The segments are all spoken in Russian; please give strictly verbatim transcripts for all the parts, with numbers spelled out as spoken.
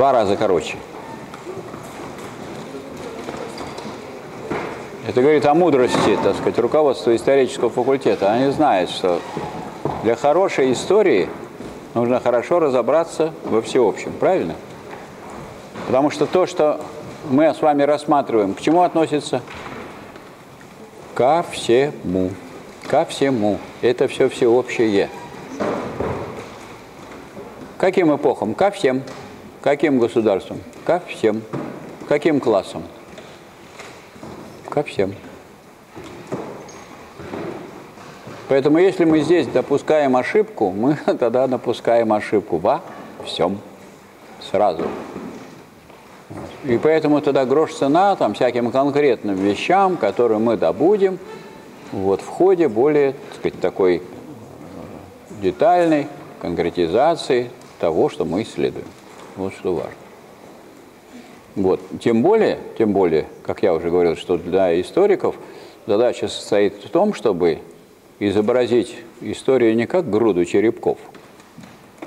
два раза короче. Это говорит о мудрости, так сказать, руководства исторического факультета. Они знают, что для хорошей истории нужно хорошо разобраться во всеобщем, правильно? Потому что то, что мы с вами рассматриваем, к чему относится? Ко всему. Ко всему. Это все всеобщее. Каким эпохам? Ко всем. Каким государствам? Ко всем. Каким классам? Ко всем. Поэтому если мы здесь допускаем ошибку, мы тогда допускаем ошибку во всем. Сразу. И поэтому тогда грош цена там, всяким конкретным вещам, которые мы добудем, вот в ходе более, так сказать, такой детальной конкретизации того, что мы исследуем. Вот что важно. Вот. Тем более, тем более, как я уже говорил, что для историков задача состоит в том, чтобы изобразить историю не как груду черепков.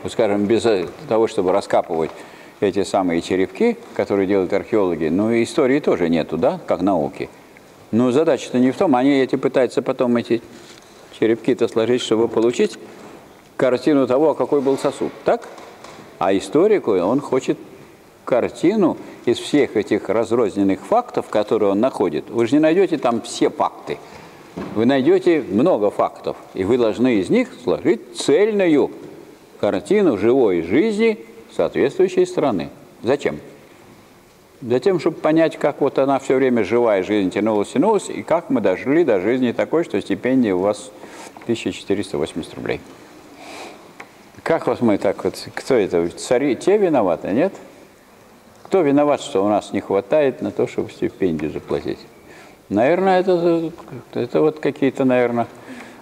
Вот, скажем, без того, чтобы раскапывать эти самые черепки, которые делают археологи, ну и истории тоже нету, да, как науки. Но задача-то не в том, они эти пытаются потом эти черепки-то сложить, чтобы получить картину того, какой был сосуд, так? А историку он хочет картину из всех этих разрозненных фактов, которые он находит. Вы же не найдете там все факты. Вы найдете много фактов, и вы должны из них сложить цельную картину живой жизни соответствующей страны. Зачем? Затем, чтобы понять, как вот она все время живая жизнь тянулась, тянулась, и как мы дожили до жизни такой, что стипендия у вас тысяча четыреста восемьдесят рублей. Как вот мы так вот, кто это, цари, те виноваты, нет? Кто виноват, что у нас не хватает на то, чтобы стипендию заплатить? Наверное, это, это вот какие-то, наверное,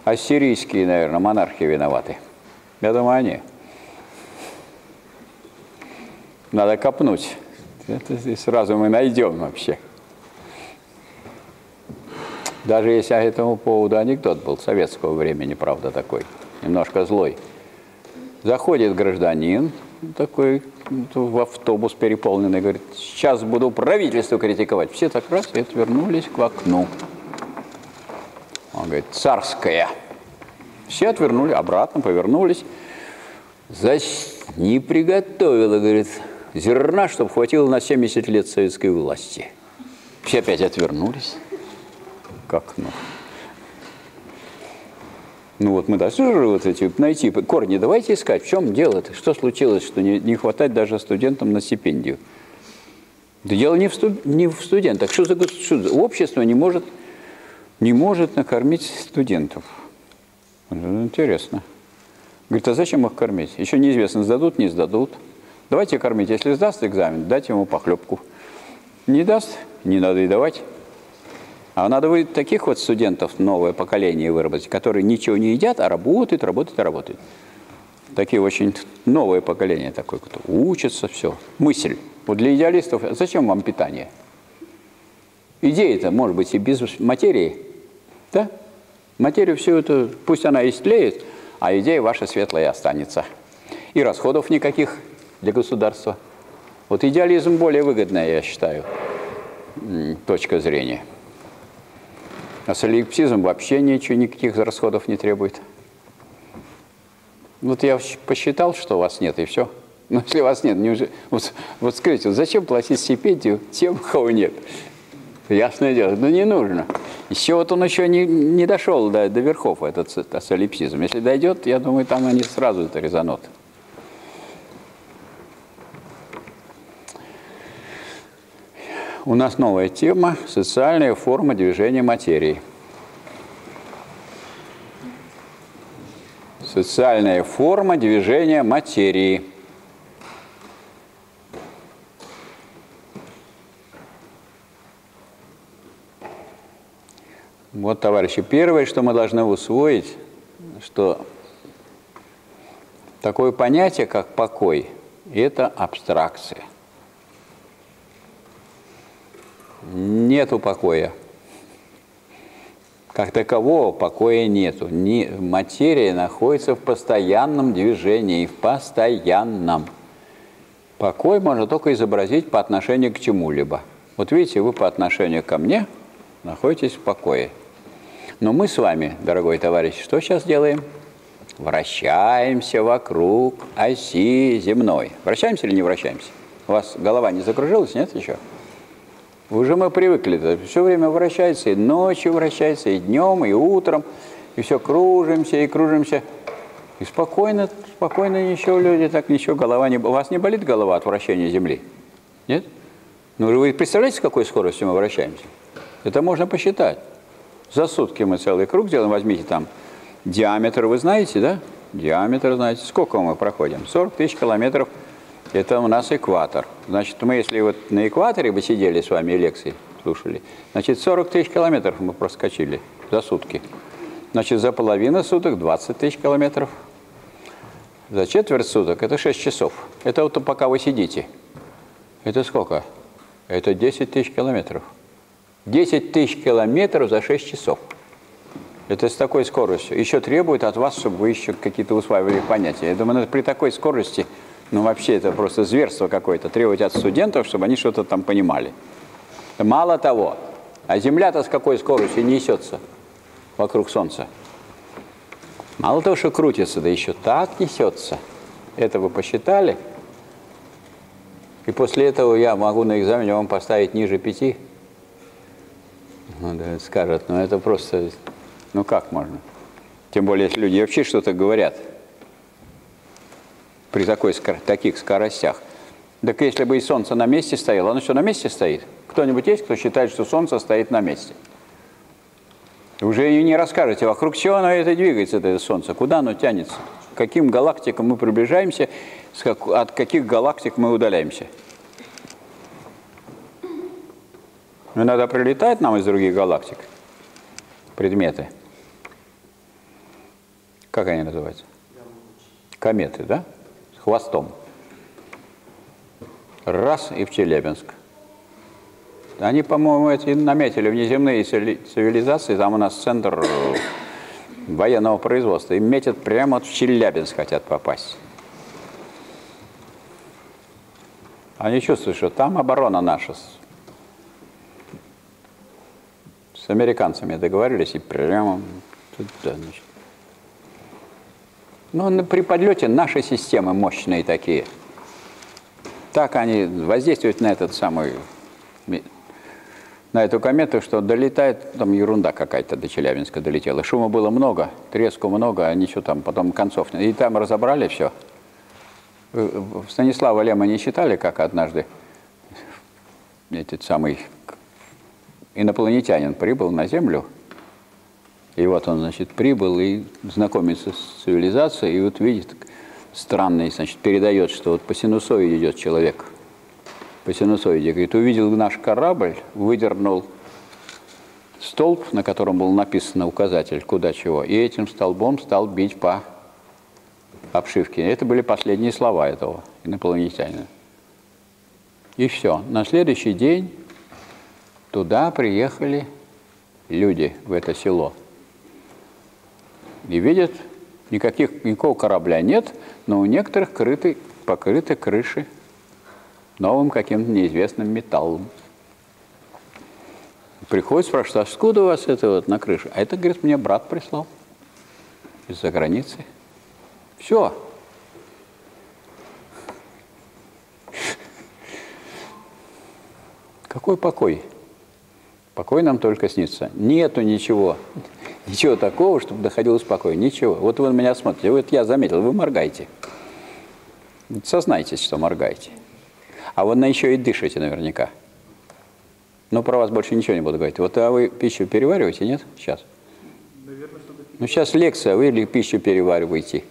ассирийские, наверное, монархи виноваты. Я думаю, они. Надо копнуть. Это сразу мы найдем вообще. Даже если этому поводу анекдот был советского времени, правда, такой, немножко злой. Заходит гражданин такой в автобус переполненный, говорит, сейчас буду правительство критиковать. Все так раз и отвернулись к окну. Он говорит, царская. Все отвернули, обратно повернулись. Не приготовила, говорит, зерна, чтобы хватило на семьдесят лет советской власти. Все опять отвернулись к окну. Ну вот мы должны же вот эти найти корни. Давайте искать, в чем дело-то? Что случилось, что не, не хватает даже студентам на стипендию? Да дело не в, сту, не в студентах. Что за, что за общество не может, не может накормить студентов? Интересно. Говорит, а зачем их кормить? Еще неизвестно, сдадут, не сдадут. Давайте кормить. Если сдаст экзамен, дайте ему похлебку. Не даст, не надо и давать. А надо вы таких вот студентов, новое поколение выработать, которые ничего не едят, а работают, работают, работают. Такие очень новое поколение такое, кто учится, все. Мысль. Вот для идеалистов, зачем вам питание? Идея-то, может быть, и без материи. Да? Материю всю эту, пусть она истлеет, а идея ваша светлая останется. И расходов никаких для государства. Вот идеализм более выгодная, я считаю, точка зрения. А солипсизм вообще ничего, никаких расходов не требует. Вот я посчитал, что вас нет, и все. Но если вас нет, неужели... Вот, вот скажите, вот зачем платить стипендию тем, кого нет? Ясное дело, ну не нужно. Еще вот он еще не, не дошел до, до верхов, этот, этот солипсизм. Если дойдет, я думаю, там они сразу это резанут. У нас новая тема – социальная форма движения материи. Социальная форма движения материи. Вот, товарищи, первое, что мы должны усвоить, что такое понятие, как покой, это абстракция. Нету покоя. Как такового покоя нету. Не, материя находится в постоянном движении, в постоянном. Покой можно только изобразить по отношению к чему-либо. Вот видите, вы по отношению ко мне находитесь в покое. Но мы с вами, дорогой товарищ, что сейчас делаем? Вращаемся вокруг оси земной. Вращаемся или не вращаемся? У вас голова не закружилась, нет еще? Уже мы привыкли, все время вращается, и ночью вращается, и днем, и утром, и все кружимся, и кружимся. И спокойно, спокойно ничего, люди, так ничего, голова не... У вас не болит голова от вращения Земли? Нет? Ну, вы представляете, с какой скоростью мы вращаемся? Это можно посчитать. За сутки мы целый круг делаем, возьмите там диаметр, вы знаете, да? Диаметр, знаете, сколько мы проходим? сорок тысяч километров, это у нас экватор. Значит, мы, если вот на экваторе бы сидели с вами и лекции слушали, значит, сорок тысяч километров мы проскочили за сутки. Значит, за половину суток двадцать тысяч километров. За четверть суток это шесть часов. Это вот пока вы сидите. Это сколько? Это десять тысяч километров. десять тысяч километров за шесть часов. Это с такой скоростью. Еще требует от вас, чтобы вы еще какие-то усваивали понятия. Я думаю, при такой скорости, ну вообще это просто зверство какое-то, требовать от студентов, чтобы они что-то там понимали. Мало того, а Земля-то с какой скоростью несется вокруг Солнца? Мало того, что крутится, да еще так несется. Это вы посчитали? И после этого я могу на экзамене вам поставить ниже пяти. Ну, да, скажут, ну это просто, ну как можно? Тем более, если люди вообще что-то говорят при такой, таких скоростях. Так если бы и Солнце на месте стояло, оно что, на месте стоит? Кто-нибудь есть, кто считает, что Солнце стоит на месте? Уже и не расскажете, вокруг чего оно это двигается, это Солнце, куда оно тянется, к каким галактикам мы приближаемся, от каких галактик мы удаляемся. Иногда прилетает нам из других галактик предметы. Как они называются? Кометы, да? С хвостом. Раз и в Челябинск. Они, по-моему, эти наметили внеземные цивилизации, там у нас центр военного производства, и метят прямо в Челябинск, хотят попасть. Они чувствуют, что там оборона наша. С американцами договорились, и прямо туда, значит. Ну, при подлете наши системы мощные такие. Так они воздействуют на этот самый... на эту комету, что долетает, там ерунда какая-то до Челябинска долетела. Шума было много, треску много, а ничего там, потом концов нет. И там разобрали все. Станислава Лема не считали, как однажды этот самый инопланетянин прибыл на Землю. И вот он, значит, прибыл и знакомится с цивилизацией, и вот видит, странный, значит, передает, что вот по синусоиде идет человек. По синусоиде, говорит, увидел наш корабль, выдернул столб, на котором был написан указатель, куда чего, и этим столбом стал бить по обшивке. Это были последние слова этого инопланетянина. И все. На следующий день туда приехали люди, в это село. И видят, никаких, никакого корабля нет, но у некоторых крыты, покрыты крыши новым каким-то неизвестным металлом. Приходит, спрашивает, а откуда у вас это вот на крыше? А это, говорит, мне брат прислал из-за границы. Все. Какой покой? Покой нам только снится. Нету ничего, ничего такого, чтобы доходилось покой. Ничего. Вот вы на меня смотрите, вот я заметил, вы моргаете. Сознайтесь, что моргаете. А вы еще и дышите наверняка. Но про вас больше ничего не буду говорить. Вот а вы пищу перевариваете, нет? Сейчас. Наверное, чтобы... Ну, сейчас лекция, вы или пищу перевариваете.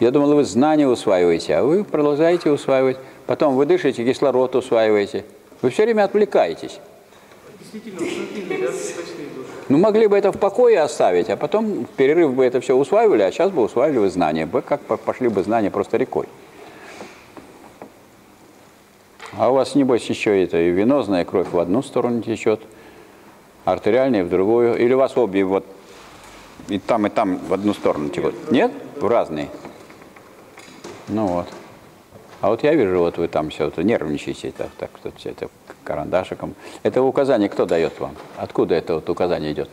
Я думал, вы знания усваиваете, а вы продолжаете усваивать. Потом вы дышите, кислород усваиваете. Вы все время отвлекаетесь. Ну, могли бы это в покое оставить, а потом в перерыв бы это все усваивали, а сейчас бы усваивали знания. Вы как пошли бы знания просто рекой. А у вас, небось, еще это и венозная кровь в одну сторону течет, артериальная в другую. Или у вас обе вот и там, и там в одну сторону текут? Нет? В разные. Ну вот. А вот я вижу, вот вы там все вот нервничаете, так, так, вот, все это карандашиком. Это указание кто дает вам? Откуда это вот указание идет?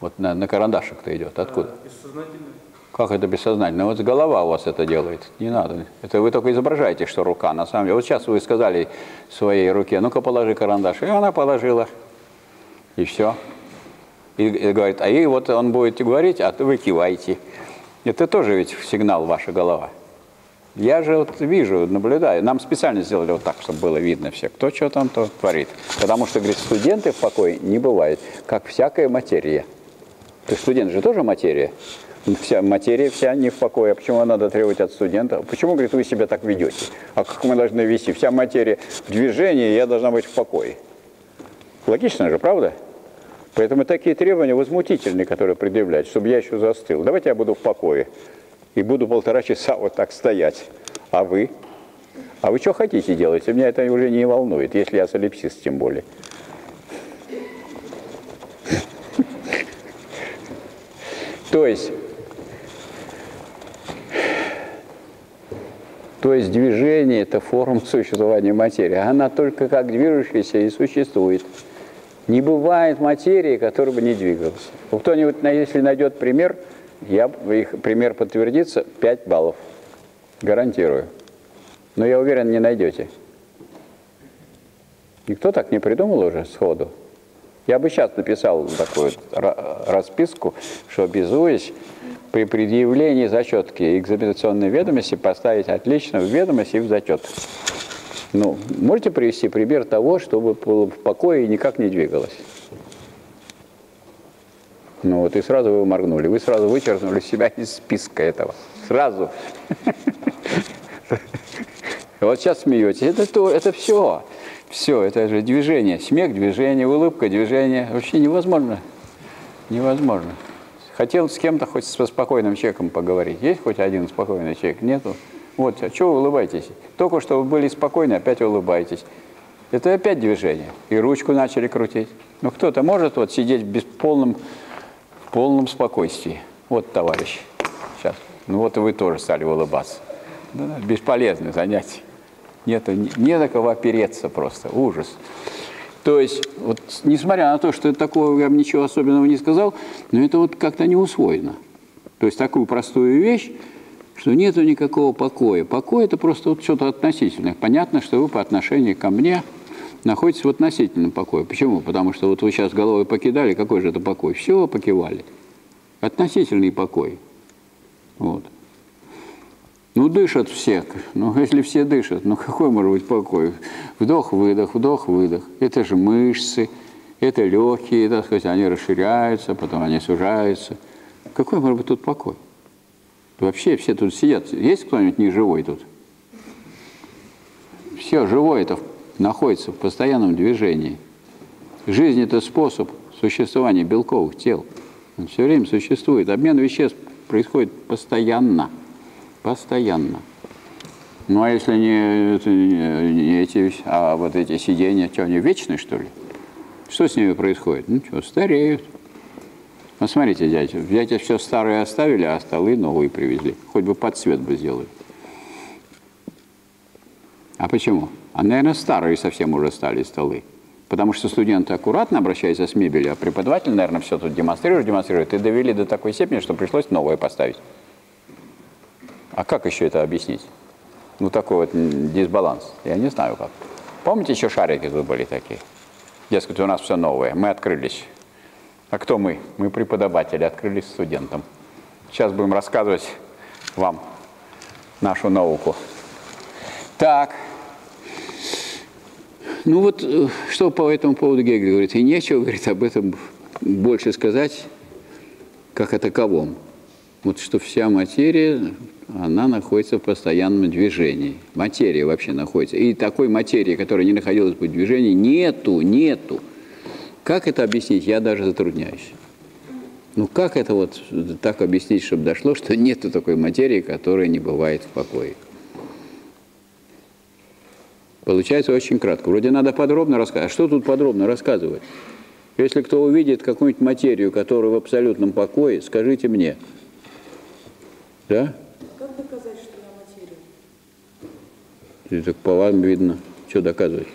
Вот на, на карандашик-то идет. Откуда? Бессознательно. Как это бессознательно? Вот голова у вас это делает. Не надо. Это вы только изображаете, что рука. На самом деле. Вот сейчас вы сказали своей руке, ну-ка положи карандаш. И она положила. И все. И, и говорит, а ей вот он будет говорить, а вы киваете. Это тоже ведь сигнал ваша голова. Я же вот вижу, наблюдаю. Нам специально сделали вот так, чтобы было видно все, кто что там то творит. Потому что, говорит, студенты в покое не бывает, как всякая материя. То есть студент же тоже материя. Вся материя вся не в покое. Почему надо требовать от студента? Почему, говорит, вы себя так ведете? А как мы должны вести? Вся материя в движении, я должна быть в покое. Логично же, правда? Поэтому такие требования возмутительные, которые предъявляют, чтобы я еще застыл. Давайте я буду в покое и буду полтора часа вот так стоять. А вы? А вы что хотите делать? Меня это уже не волнует, если я солипсист тем более. То есть, то есть движение – это форма существования материи. Она только как движущаяся и существует. Не бывает материи, которая бы не двигалась. Кто-нибудь, если найдет пример, я, их пример подтвердится, пять баллов. Гарантирую. Но я уверен, не найдете. Никто так не придумал уже сходу. Я бы сейчас написал такую расписку, что обязуюсь при предъявлении зачетки экзаменационной ведомости поставить отлично в ведомость и в зачет. Ну, можете привести пример того, чтобы было в покое и никак не двигалось? Ну вот и сразу вы моргнули, вы сразу вычеркнули себя из списка этого. Сразу. Вот сейчас смеетесь. Это все. Все, это же движение. Смех, движение, улыбка, движение. Вообще невозможно. Невозможно. Хотел с кем-то хоть со спокойным человеком поговорить. Есть хоть один спокойный человек? Нету? Вот, а чего вы улыбаетесь? Только что вы были спокойны, опять улыбаетесь. Это опять движение. И ручку начали крутить. Ну кто-то может вот сидеть без полном, в полном спокойствии. Вот, товарищ. Сейчас. Ну вот и вы тоже стали улыбаться. Да, бесполезное занятие. Нет, не на кого опереться просто. Ужас. То есть, вот, несмотря на то, что такого я вам ничего особенного не сказал, но это вот как-то не усвоено. То есть, такую простую вещь, что нету никакого покоя. Покой – это просто вот что-то относительное. Понятно, что вы по отношению ко мне находитесь в относительном покое. Почему? Потому что вот вы сейчас головой покидали, какой же это покой? Все покивали. Относительный покой. Вот. Ну, дышат все. Ну, если все дышат, ну, какой может быть покой? Вдох-выдох, вдох-выдох. Это же мышцы, это легкие, так сказать, они расширяются, потом они сужаются. Какой может быть тут покой? Вообще все тут сидят. Есть кто-нибудь не живой тут? Все живое-то находится в постоянном движении. Жизнь – это способ существования белковых тел. Он все время существует. Обмен веществ происходит постоянно. Постоянно. Ну, а если не, не эти, а вот эти сидения, что, они вечные, что ли? Что с ними происходит? Ну, что, стареют. Вот смотрите, дядя, дядя все старые оставили, а столы новые привезли. Хоть бы подсвет бы сделали. А почему? А, наверное, старые совсем уже стали столы. Потому что студенты аккуратно обращаются с мебелью, а преподаватель, наверное, все тут демонстрирует, демонстрирует. И довели до такой степени, что пришлось новое поставить. А как еще это объяснить? Ну, такой вот дисбаланс. Я не знаю как. Помните, еще шарики тут были такие? Дескать, у нас все новое. Мы открылись. А кто мы? Мы преподаватели, открылись студентам. Сейчас будем рассказывать вам нашу науку. Так. Ну вот, что по этому поводу Гегель говорит? И нечего, говорит, об этом больше сказать, как о таковом. Вот что вся материя... она находится в постоянном движении. Материя вообще находится. И такой материи, которая не находилась бы в движении, нету, нету. Как это объяснить? Я даже затрудняюсь. Ну, как это вот так объяснить, чтобы дошло, что нету такой материи, которая не бывает в покое? Получается очень кратко. Вроде надо подробно рассказывать. А что тут подробно рассказывать? Если кто увидит какую-нибудь материю, которая в абсолютном покое, скажите мне. Да? Так по вам видно. Что доказывать?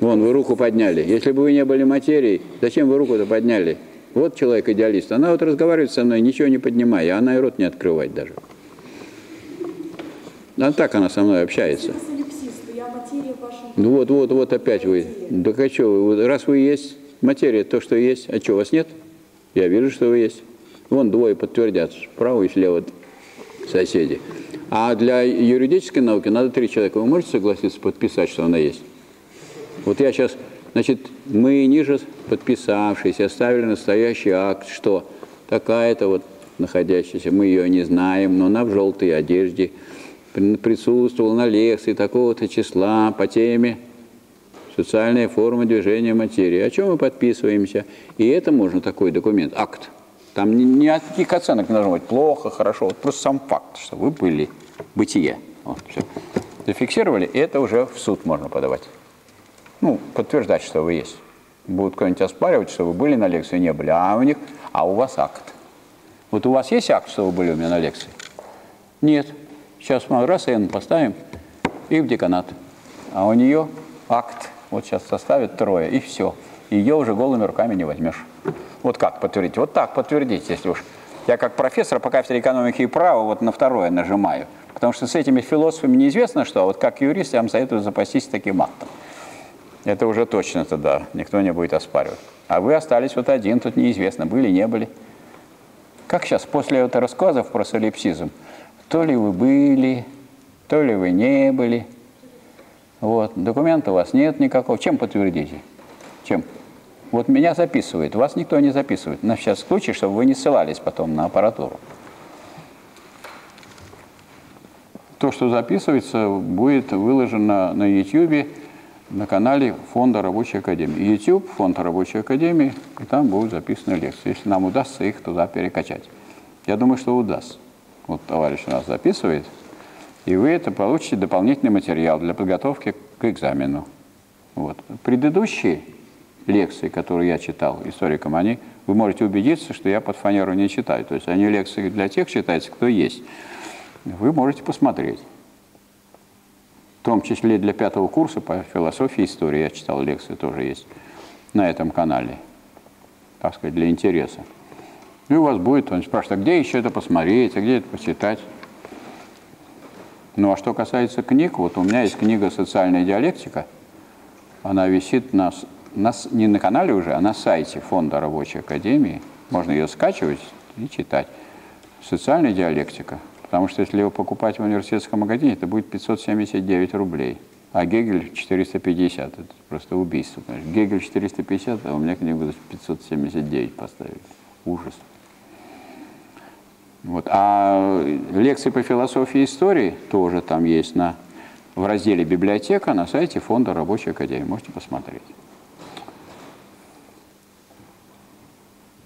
Вон, вы руку подняли. Если бы вы не были материей, зачем вы руку-то подняли? Вот человек-идеалист. Она вот разговаривает со мной, ничего не поднимая, она и рот не открывает даже. А так она со мной общается. Ну вот, вот, вот опять вы. Да а что, раз вы есть материя, то, что есть, а что, вас нет? Я вижу, что вы есть. Вон двое подтвердят, справа и слева соседи. А для юридической науки надо три человека. Вы можете согласиться подписать, что она есть? Вот я сейчас, значит, мы ниже подписавшиеся оставили настоящий акт, что такая-то вот находящаяся, мы ее не знаем, но она в желтой одежде присутствовала на лекции такого-то числа по теме «Социальная форма движения материи». О чем мы подписываемся? И это можно такой документ, акт. Там ни, ни от каких оценок не должно быть плохо, хорошо. Вот просто сам факт, что вы были бытие. Вот, все. Зафиксировали, и это уже в суд можно подавать. Ну, подтверждать, что вы есть. Будут кто-нибудь оспаривать, что вы были на лекции, не были. А у них, а у вас акт. Вот у вас есть акт, что вы были у меня на лекции? Нет. Сейчас мы раз Н поставим и в деканат. А у нее акт. Вот сейчас составят трое, и все. Ее уже голыми руками не возьмешь. Вот как подтвердить? Вот так подтвердить, если уж. Я как профессор по кафедре экономики и права вот на второе нажимаю. Потому что с этими философами неизвестно что, а вот как юрист я вам советую запастись таким актом. Это уже точно тогда, никто не будет оспаривать. А вы остались вот один, тут неизвестно, были, не были. Как сейчас, после вот рассказов про солипсизм, то ли вы были, то ли вы не были. Вот, документа у вас нет никакого. Чем подтвердите? Чем? Вот меня записывает, вас никто не записывает. На сейчас случай, чтобы вы не ссылались потом на аппаратуру. То, что записывается, будет выложено на ютубе, на канале Фонда Рабочей Академии. ютуб, Фонд Рабочей Академии, и там будут записаны лекции. Если нам удастся их туда перекачать. Я думаю, что удастся. Вот товарищ у нас записывает, и вы это получите дополнительный материал для подготовки к экзамену. Вот. Предыдущие лекции, которые я читал историкам, они, вы можете убедиться, что я под фанеру не читаю. То есть они лекции для тех читаются, кто есть. Вы можете посмотреть. В том числе для пятого курса по философии и истории я читал лекции, тоже есть на этом канале, так сказать, для интереса. И у вас будет, он спрашивает, а где еще это посмотреть, а где это почитать? Ну а что касается книг, вот у меня есть книга «Социальная диалектика», она висит на, на, не на канале уже, а на сайте Фонда Рабочей Академии, можно ее скачивать и читать. «Социальная диалектика». Потому что если его покупать в университетском магазине, это будет пятьсот семьдесят девять рублей. А Гегель четыреста пятьдесят. Это просто убийство. Конечно. Гегель четыреста пятьдесят, а у меня книгу пятьсот семьдесят девять поставили. Ужас. Вот. А лекции по философии и истории тоже там есть на, в разделе «Библиотека» на сайте Фонда Рабочей Академии. Можете посмотреть.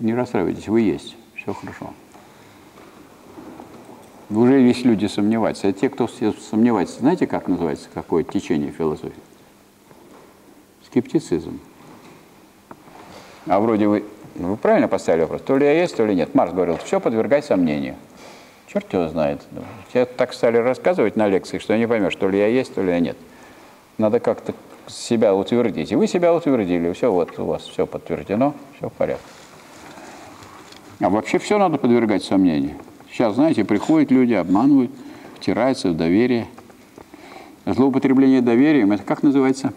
Не расстраивайтесь, вы есть. Все хорошо. Уже весь люди сомневаются. А те, кто сомневается, знаете, как называется, какое течение философии? Скептицизм. А вроде вы, ну, вы правильно поставили вопрос, то ли я есть, то ли нет. Маркс говорил, все подвергай сомнению. Черт его знает. Тебе так стали рассказывать на лекциях, что не поймешь, то ли я есть, то ли я нет. Надо как-то себя утвердить. И вы себя утвердили, все, вот у вас все подтверждено, все в порядке. А вообще все надо подвергать сомнению. Сейчас, знаете, приходят люди, обманывают, втираются в доверие. Злоупотребление доверием, это как называется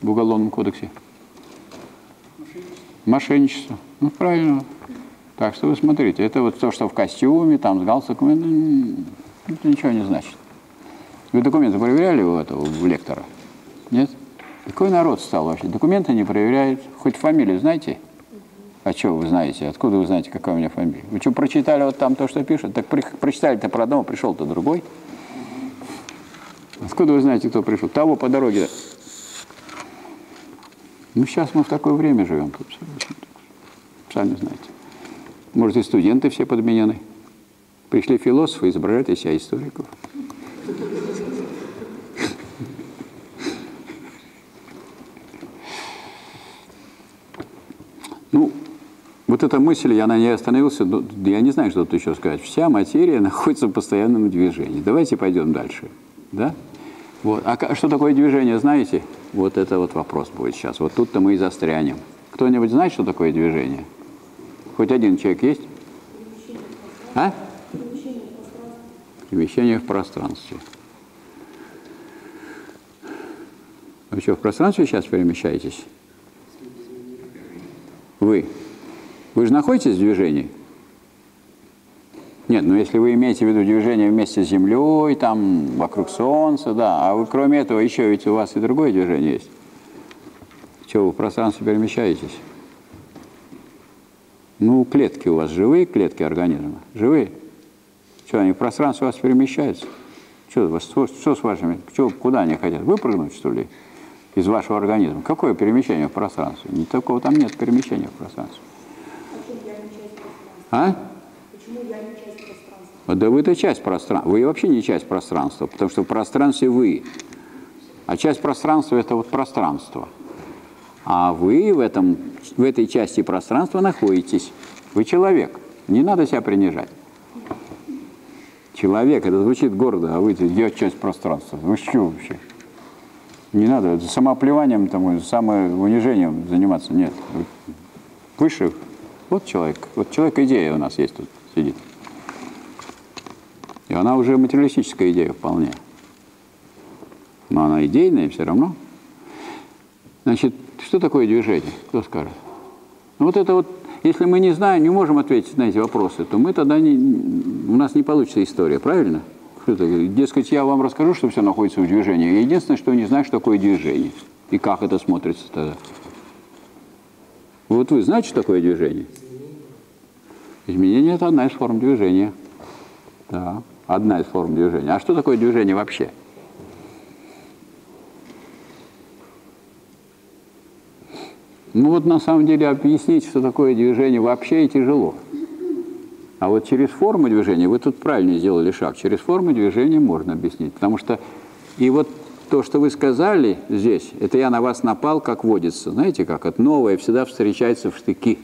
в Уголовном кодексе? Мошенничество. Мошенничество. Ну, правильно. Так что вы смотрите, это вот то, что в костюме, там с галстуком, это ничего не значит. Вы документы проверяли у этого, у лектора? Нет? Какой народ стал вообще? Документы не проверяют. Хоть фамилию знаете? А что вы знаете? Откуда вы знаете, какая у меня фамилия? Вы что, прочитали вот там то, что пишут? Так при, прочитали-то про одного, пришел-то другой. Откуда вы знаете, кто пришел? Того по дороге. Ну, сейчас мы в такое время живем. Сами знаете. Может, и студенты все подменены. Пришли философы, изображают из себя историков. Ну, вот эта мысль, я на ней остановился, но я не знаю, что тут еще сказать. Вся материя находится в постоянном движении. Давайте пойдем дальше. Да? Вот. А что такое движение, знаете? Вот это вот вопрос будет сейчас. Вот тут-то мы и застрянем. Кто-нибудь знает, что такое движение? Хоть один человек есть? А? Перемещение в пространстве. Вы что, в пространстве сейчас перемещаетесь? Вы. Вы же находитесь в движении? Нет, ну если вы имеете в виду движение вместе с Землей, там, вокруг Солнца, да. А вы кроме этого еще ведь у вас и другое движение есть. Чего вы в пространстве перемещаетесь? Ну, клетки у вас живые, клетки организма? Живые? Что, они в пространстве у вас перемещаются? Что, что, что с вашими? Что, куда они хотят? Выпрыгнуть, что ли, из вашего организма? Какое перемещение в пространстве? Такого там нет перемещения в пространстве. А? Почему я не часть пространства? Да вы-то часть пространства. Вы вообще не часть пространства, потому что в пространстве вы. А часть пространства – это вот пространство. А вы в, этом, в этой части пространства находитесь. Вы человек. Не надо себя принижать. Человек, это звучит гордо, а вы идете часть пространства. Вы что вообще? Не надо это самооплеванием, там, самоунижением заниматься. Нет. Выше. Вот человек. Вот человек идея у нас есть тут, сидит. И она уже материалистическая идея вполне. Но она идейная все равно. Значит, что такое движение? Кто скажет? Ну, вот это вот. Если мы не знаем, не можем ответить на эти вопросы, то мы тогда не, у нас не получится история, правильно? Дескать, я вам расскажу, что все находится в движении. Я единственное, что не знаю, что такое движение. И как это смотрится тогда. Вот вы знаете, что такое движение? Изменение – это одна из форм движения. Да, одна из форм движения. А что такое движение вообще? Ну вот на самом деле объяснить, что такое движение вообще, и тяжело. А вот через форму движения, вы тут правильно сделали шаг, через форму движения можно объяснить. Потому что и вот то, что вы сказали здесь, это я на вас напал, как водится. Знаете как? Это новое всегда встречается в штыки.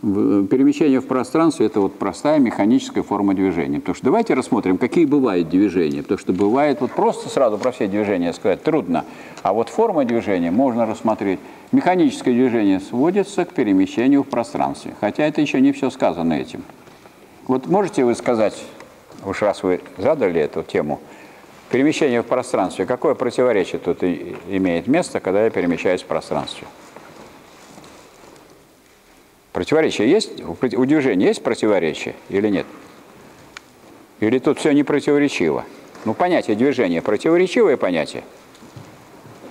Перемещение в пространстве – это вот простая механическая форма движения. Потому что давайте рассмотрим, какие бывают движения. Потому что бывает, вот просто сразу про все движения сказать трудно. А вот форма движения можно рассмотреть. Механическое движение сводится к перемещению в пространстве. Хотя это еще не все сказано этим. Вот можете вы сказать, уж раз вы задали эту тему, перемещение в пространстве, какое противоречие тут имеет место, когда я перемещаюсь в пространстве? Противоречие есть? У движения есть противоречие или нет? Или тут все не противоречиво? Ну, понятие движения противоречивое понятие?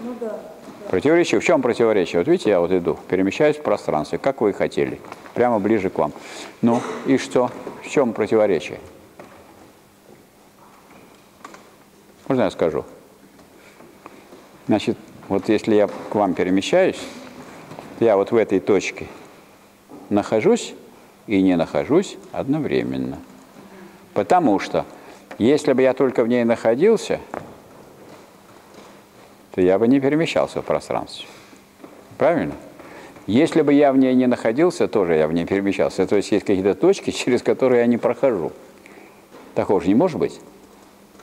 Ну да. да. Противоречиво. В чем противоречие? Вот видите, я вот иду, перемещаюсь в пространстве, как вы и хотели, прямо ближе к вам. Ну, и что? В чем противоречие? Можно я скажу? Значит, вот если я к вам перемещаюсь, я вот в этой точке нахожусь и не нахожусь одновременно. Потому что, если бы я только в ней находился, то я бы не перемещался в пространстве. Правильно? Если бы я в ней не находился, тоже я в ней перемещался. То есть есть какие-то точки, через которые я не прохожу. Такого же не может быть.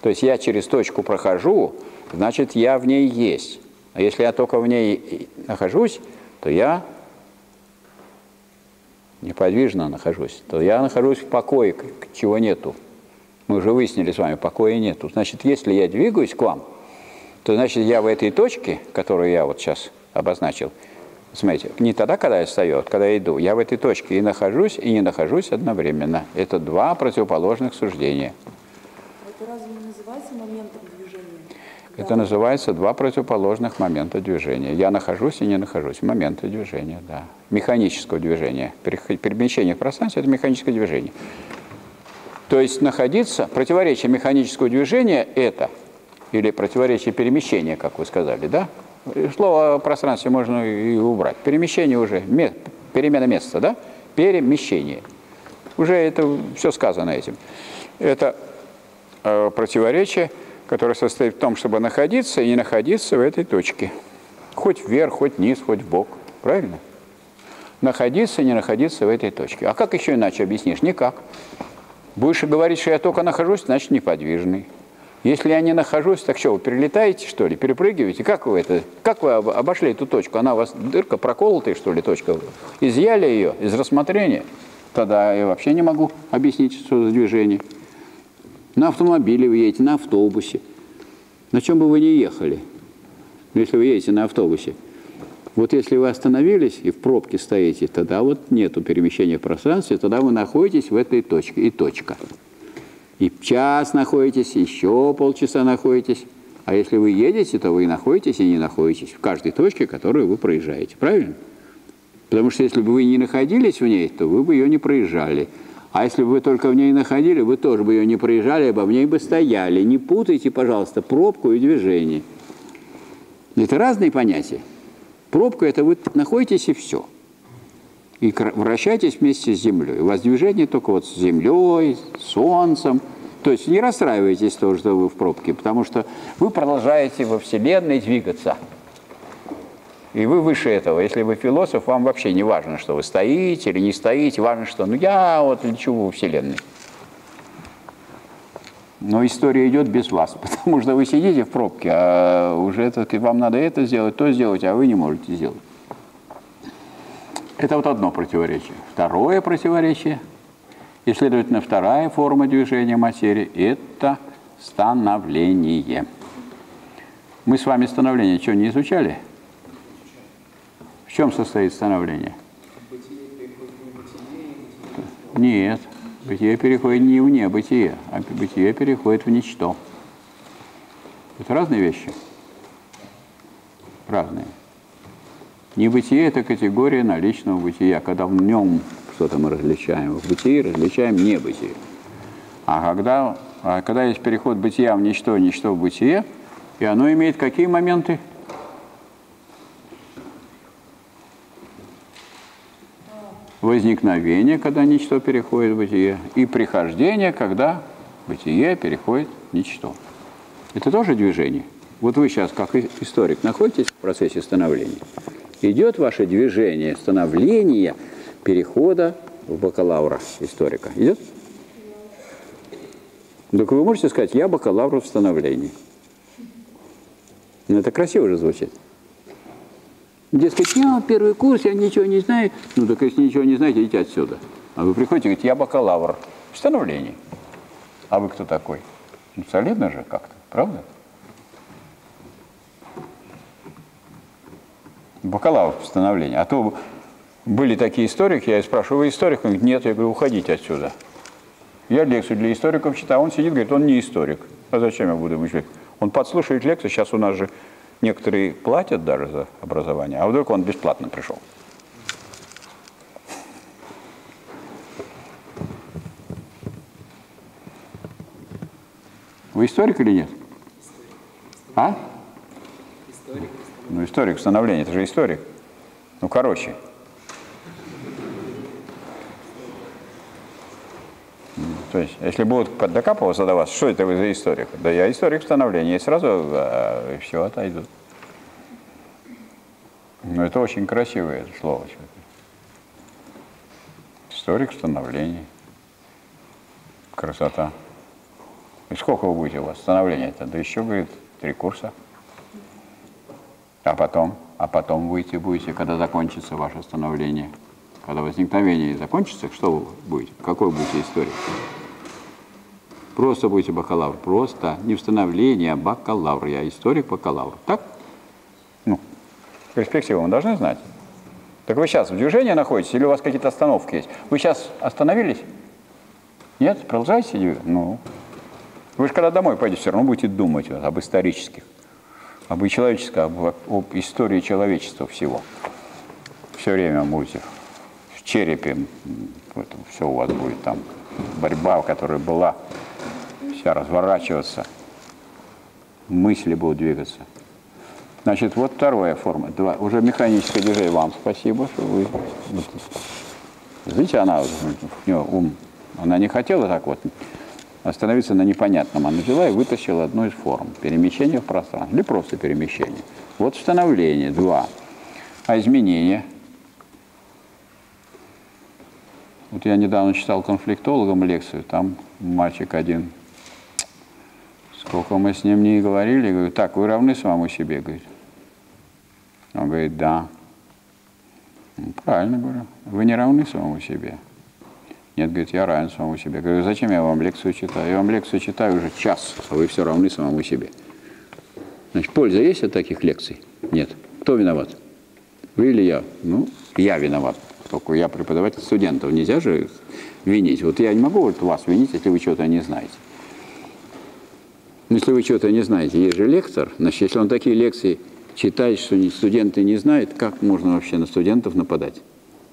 То есть я через точку прохожу, значит, я в ней есть. А если я только в ней нахожусь, то я неподвижно нахожусь, то я нахожусь в покое, чего нету. Мы уже выяснили с вами, покоя нету. Значит, если я двигаюсь к вам, то, значит, я в этой точке, которую я вот сейчас обозначил, смотрите, не тогда, когда я стою, а когда я иду, я в этой точке и нахожусь, и не нахожусь одновременно. Это два противоположных суждения. Это разве не называется моментом движения? Это да. Называется два противоположных момента движения. Я нахожусь и не нахожусь. Моменты движения, да. Механического движения. Перемещение в пространстве – это механическое движение. То есть находиться, противоречие механического движения – это, или противоречие перемещения, как вы сказали, да? Слово о пространстве можно и убрать. Перемещение уже, перемена места, да? Перемещение. Уже это все сказано этим. Это э, противоречие, которое состоит в том, чтобы находиться и не находиться в этой точке. Хоть вверх, хоть вниз, хоть вбок. Правильно? Находиться и не находиться в этой точке. А как еще иначе объяснишь? Никак. Будешь говорить, что я только нахожусь, значит неподвижный. Если я не нахожусь, так что, вы перелетаете, что ли, перепрыгиваете? Как вы это, как вы обошли эту точку? Она у вас дырка проколотая, что ли, точка? Изъяли ее из рассмотрения? Тогда я вообще не могу объяснить, что за движение. На автомобиле вы едете, на автобусе. На чем бы вы ни ехали, если вы едете на автобусе. Вот если вы остановились и в пробке стоите, тогда вот нету перемещения в пространстве, тогда вы находитесь в этой точке, и точка. И час находитесь, еще полчаса находитесь. А если вы едете, то вы и находитесь, и не находитесь в каждой точке, которую вы проезжаете. Правильно? Потому что если бы вы не находились в ней, то вы бы ее не проезжали. А если бы вы только в ней находили, вы тоже бы ее не проезжали, обо ней бы стояли. Не путайте, пожалуйста, пробку и движение. Это разные понятия. Пробка – это вы находитесь и все. И вращайтесь вместе с Землей. У вас движение только вот с Землей, с Солнцем. То есть не расстраивайтесь то, что вы в пробке, потому что вы продолжаете во Вселенной двигаться. И вы выше этого. Если вы философ, вам вообще не важно, что вы стоите или не стоите. Важно, что ну я вот лечу во Вселенной. Но история идет без вас, потому что вы сидите в пробке, а уже это, вам надо это сделать, то сделать, а вы не можете сделать. Это вот одно противоречие. Второе противоречие, и, следовательно, вторая форма движения материи – это становление. Мы с вами становление что, не изучали? В чем состоит становление? Бытие переходит в небытие. Нет, бытие переходит не в небытие, а бытие переходит в ничто. Это разные вещи? Разные. Небытие – это категория наличного бытия, когда в нем что-то мы различаем. В бытии различаем небытие. А когда, а когда есть переход бытия в ничто, ничто в бытие, и оно имеет какие моменты? Возникновение, когда ничто переходит в бытие, и прихождение, когда бытие переходит в ничто. Это тоже движение. Вот вы сейчас, как историк, находитесь в процессе становления. Идет ваше движение, становление перехода в бакалавра историка. Идет? Так вы можете сказать, я бакалавр в становлении. Это красиво же звучит. Дескать, я первый курс, я ничего не знаю. Ну так если ничего не знаете, идите отсюда. А вы приходите и говорите, я бакалавр в становлении. А вы кто такой? Ну солидно же как-то, правда? Бакалавр в становлении. А то были такие историки, я спрашиваю, вы историк? Он говорит, нет, я говорю, уходите отсюда. Я лекцию для историков читаю, он сидит, говорит, он не историк. А зачем я буду учить? Он подслушивает лекцию, сейчас у нас же некоторые платят даже за образование, а вдруг он бесплатно пришел. Вы историк или нет? А? Историк. Ну, историк становления, это же историк. Ну, короче. То есть, если будут докапываться до вас, что это вы за историк? Да я историк становления, и сразу а, все отойдут. Но это очень красивое слово. Историк становления. Красота. И сколько вы будете у вас становления-то? Да еще, говорит, три курса. А потом, а потом выйти будете, когда закончится ваше становление. Когда возникновение закончится, что вы будете? Какой будете историк? Просто будете бакалавр. Просто не в становлении, а бакалавр. Я историк-бакалавр. Так? Ну, перспективу мы должны знать. Так вы сейчас в движении находитесь или у вас какие-то остановки есть? Вы сейчас остановились? Нет? Продолжайте? Ну. Вы же когда домой пойдете, все равно будете думать вот, об исторических. Об человеческом, об, об истории человечества всего. Все время будете в черепе, это все у вас будет там, борьба, которая была, вся разворачиваться, мысли будут двигаться. Значит, вот вторая форма, два, уже механическое движение, вам спасибо, что вы... Видите, она, у нее ум, она не хотела так вот... остановиться на непонятном. Она взяла и вытащила одну из форм. Перемещение в пространстве. Или просто перемещение. Вот становление. Два. А изменение? Вот я недавно читал конфликтологам лекцию. Там мальчик один Сколько мы с ним не говорили, говорю, так, вы равны самому себе, говорит. Он говорит, да. Правильно говорю. Вы не равны самому себе. Нет, говорит, я равен самому себе. Говорю, зачем я вам лекцию читаю? Я вам лекцию читаю уже час, а вы все равны самому себе. Значит, польза есть от таких лекций? Нет. Кто виноват? Вы или я? Ну, я виноват. Только я преподаватель студентов. Нельзя же винить. Вот я не могу вот вас винить, если вы чего-то не знаете. Но если вы чего-то не знаете, есть же лектор. Значит, если он такие лекции читает, что студенты не знают, как можно вообще на студентов нападать?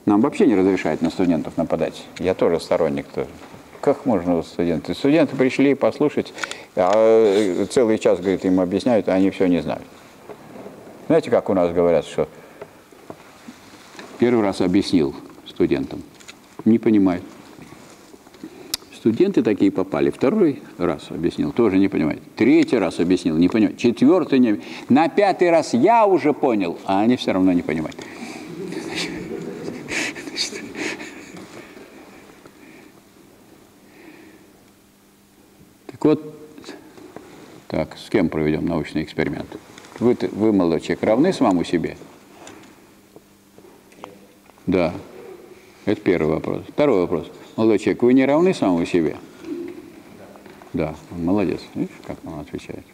Нам вообще не разрешают на студентов нападать. Я тоже сторонник тоже. Как можно студенты? Студенты пришли послушать, а целый час, говорит, им объясняют, а они все не знают. Знаете, как у нас говорят, что первый раз объяснил студентам, не понимает. Студенты такие попали. Второй раз объяснил, тоже не понимает. Третий раз объяснил, не понимает. Четвертый не... На пятый раз я уже понял, а они все равно не понимают. Так вот, так, с кем проведем научный эксперимент? Вы, вы молодой человек, равны самому себе? Да. Это первый вопрос. Второй вопрос. Молодой человек, вы не равны самому себе? Да. Он молодец. Видишь, как он отвечает?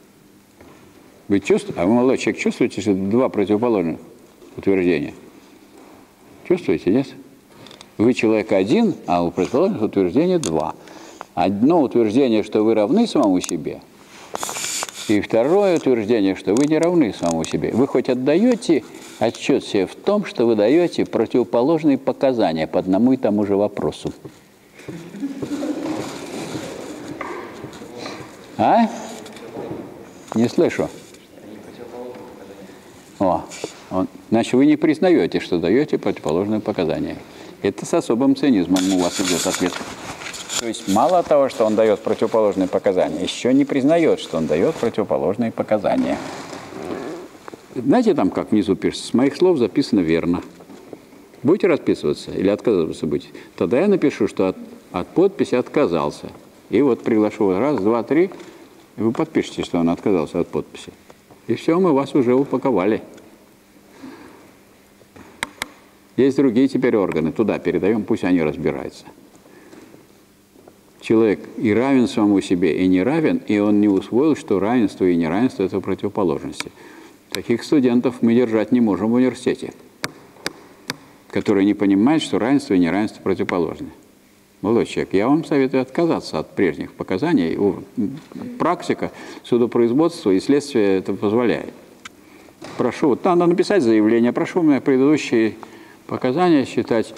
Вы чувствуете, а вы, молодой человек, чувствуете, что два противоположных утверждения? Чувствуете, нет? Вы человек один, а у противоположных утверждения два. Одно утверждение, что вы равны самому себе, и второе утверждение, что вы не равны самому себе. Вы хоть отдаете отчет себе в том, что вы даете противоположные показания по одному и тому же вопросу? А? Не слышу. О, он, значит, вы не признаете, что даете противоположные показания. Это с особым цинизмом у вас идет ответ. То есть мало того, что он дает противоположные показания, еще не признает, что он дает противоположные показания. Знаете, там как внизу пишется, с моих слов записано верно. Будете расписываться или отказываться будете? Тогда я напишу, что от, от подписи отказался. И вот приглашу вас раз, два, три, и вы подпишете, что он отказался от подписи. И все, мы вас уже упаковали. Есть другие теперь органы, туда передаем, пусть они разбираются. Человек и равен самому себе, и не равен, и он не усвоил, что равенство и неравенство – это противоположности. Таких студентов мы держать не можем в университете, которые не понимают, что равенство и неравенство противоположны. Молодой человек, я вам советую отказаться от прежних показаний. Практика судопроизводства и следствия это позволяет. Прошу, вот надо написать заявление, прошу меня предыдущие показания считать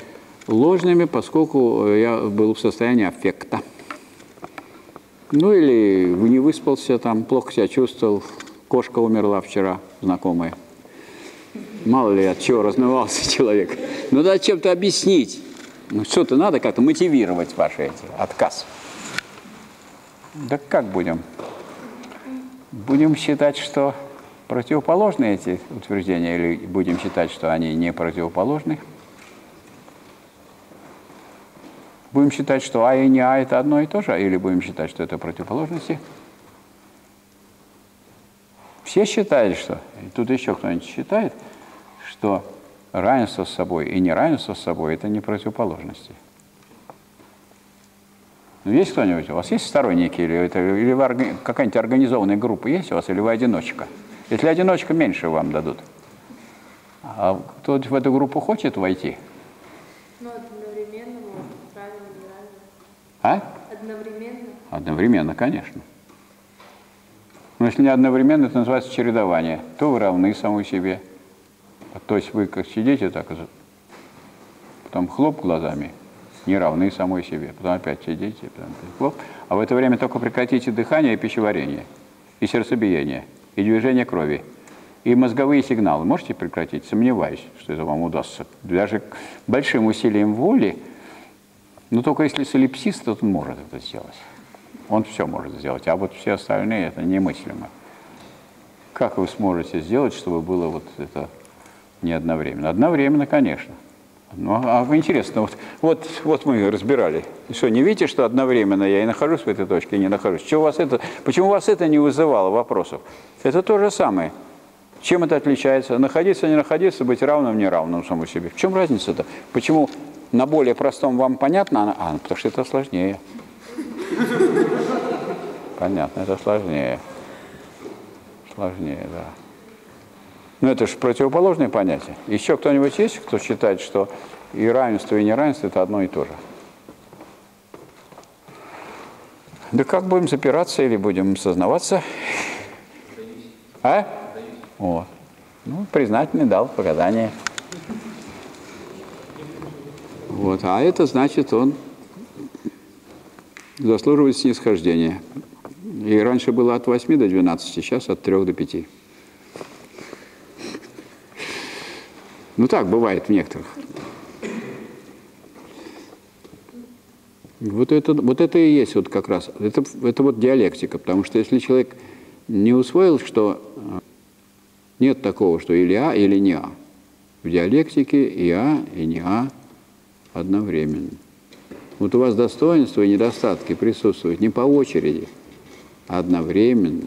ложными, поскольку я был в состоянии аффекта. Ну или не выспался, там плохо себя чувствовал, кошка умерла вчера, знакомая. Мало ли от чего разнывался человек. Ну да, чем-то объяснить. Ну что-то надо как-то мотивировать ваши эти отказ. Да как будем? Будем считать, что противоположны эти утверждения, или будем считать, что они не противоположны? Будем считать, что А и не А – это одно и то же, или будем считать, что это противоположности? Все считают, что, и тут еще кто-нибудь считает, что равенство с собой и неравенство с собой – это не противоположности. Ну, есть кто-нибудь? У вас есть сторонники? Или, или орг... какая-нибудь организованная группа есть у вас, или вы одиночка? Если одиночка, меньше вам дадут. А кто-то в эту группу хочет войти? А? Одновременно? Одновременно, конечно. Но если не одновременно, это называется чередование. То вы равны самой себе. То есть вы как сидите, так потом хлоп глазами, не равны самой себе. Потом опять сидите, потом опять хлоп. А в это время только прекратите дыхание и пищеварение, и сердцебиение, и движение крови, и мозговые сигналы. Можете прекратить? Сомневаюсь, что это вам удастся. Даже большим усилием воли. Но только если солипсист, то он может это сделать. Он все может сделать, а вот все остальные – это немыслимо. Как вы сможете сделать, чтобы было вот это не одновременно? Одновременно, конечно. Ну, а интересно, вот, вот, вот мы разбирали. И что, не видите, что одновременно я и нахожусь в этой точке, и не нахожусь? Чего у вас это, почему у вас это не вызывало вопросов? Это то же самое. Чем это отличается? Находиться, не находиться, быть равным, не равным самому себе. В чем разница-то? Почему на более простом вам понятно? А, потому что это сложнее. Понятно, это сложнее. Сложнее, да. Но это же противоположное понятие. Еще кто-нибудь есть, кто считает, что и равенство, и неравенство – это одно и то же? Да как будем запираться или будем сознаваться? А? Вот. Ну, признательный дал показания. Вот. А это значит, он заслуживает снисхождения. И раньше было от восьми до двенадцати, сейчас от трёх до пяти. Ну, так бывает в некоторых. Вот это, вот это и есть вот как раз. Это, это вот диалектика, потому что если человек не усвоил, что нет такого, что или А, или не А. В диалектике и А, и не А одновременно. Вот у вас достоинства и недостатки присутствуют не по очереди, а одновременно.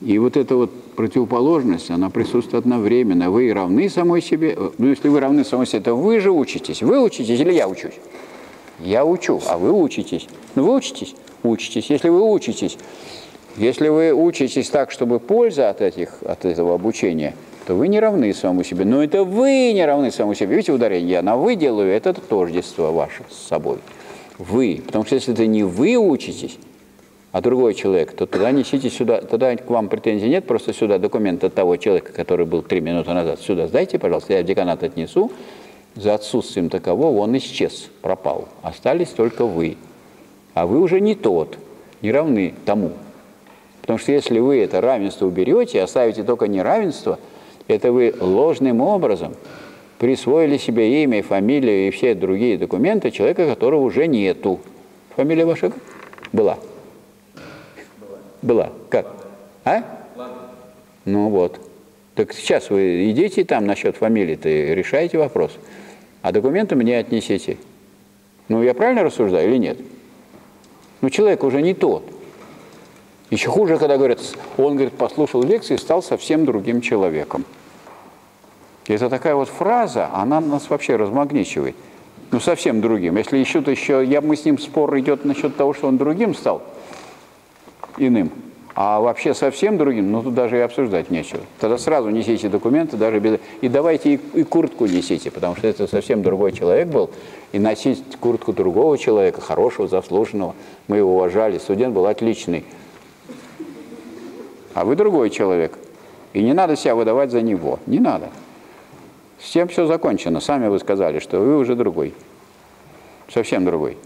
И вот эта вот противоположность, она присутствует одновременно. Вы равны самой себе. Ну, если вы равны самой себе, то вы же учитесь. Вы учитесь или я учусь? Я учу, а вы учитесь. Ну, вы учитесь? Учитесь. Если вы учитесь, если вы учитесь так, чтобы польза от, этих, от этого обучения, то вы не равны самому себе. Но это вы не равны самому себе. Видите ударение? Я на «вы» делаю, это тождество ваше с собой. Вы. Потому что если это не вы учитесь, а другой человек, то тогда несите сюда, тогда к вам претензий нет, просто сюда документ от того человека, который был три минуты назад, сюда сдайте, пожалуйста, я в деканат отнесу, за отсутствием такового он исчез, пропал, остались только вы, а вы уже не тот, не равны тому, потому что если вы это равенство уберете, оставите только неравенство, это вы ложным образом присвоили себе имя, фамилию и все другие документы человека, которого уже нету. Фамилия ваша была? Была. Как? А? Ну вот. Так сейчас вы идите там насчет фамилии-то и решайте вопрос. А документы мне отнесите. Ну, я правильно рассуждаю или нет? Ну, человек уже не тот. Еще хуже, когда говорят, он, говорит, послушал лекции и стал совсем другим человеком. Это такая вот фраза, она нас вообще размагничивает. Ну, совсем другим. Если еще-то еще, я мы с ним спор идет насчет того, что он другим стал, иным, а вообще совсем другим, ну тут даже и обсуждать нечего. Тогда сразу несите документы, даже без... и давайте и, и куртку несите, потому что это совсем другой человек был, и носить куртку другого человека, хорошего, заслуженного, мы его уважали, студент был отличный, а вы другой человек, и не надо себя выдавать за него, не надо. С тем все закончено, сами вы сказали, что вы уже другой, совсем другой.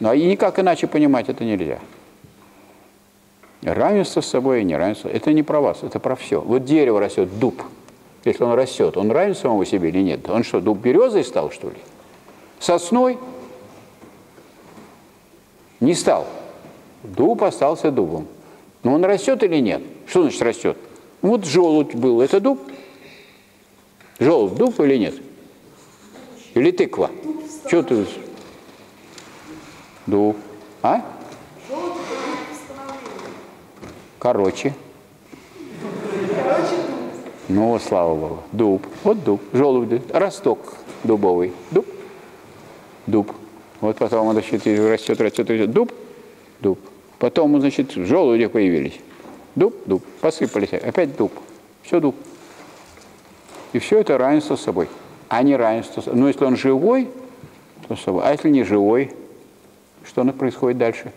Ну а и никак иначе понимать это нельзя. Равенство с собой и неравенство. Это не про вас, это про все. Вот дерево растет, дуб. Если он растет, он равен самому себе или нет? Он что, дуб березой стал, что ли? Сосной? Не стал. Дуб остался дубом. Но он растет или нет? Что значит растет? Вот желудь был, это дуб? Желудь дуб или нет? Или тыква? Что ты? Дуб. А? Короче. Короче, дуб. Ну, вот, слава богу. Дуб. Вот дуб. Желудь. Росток дубовый. Дуб. Дуб. Вот потом он, значит, растет, растет, растет. Дуб. Дуб. Потом, значит, желуди появились. Дуб. Дуб. Посыпались. Опять дуб. Все дуб. И все это равенство с собой. А не равенство с собой. Ну, если он живой, то с собой. А если не живой, что происходит дальше?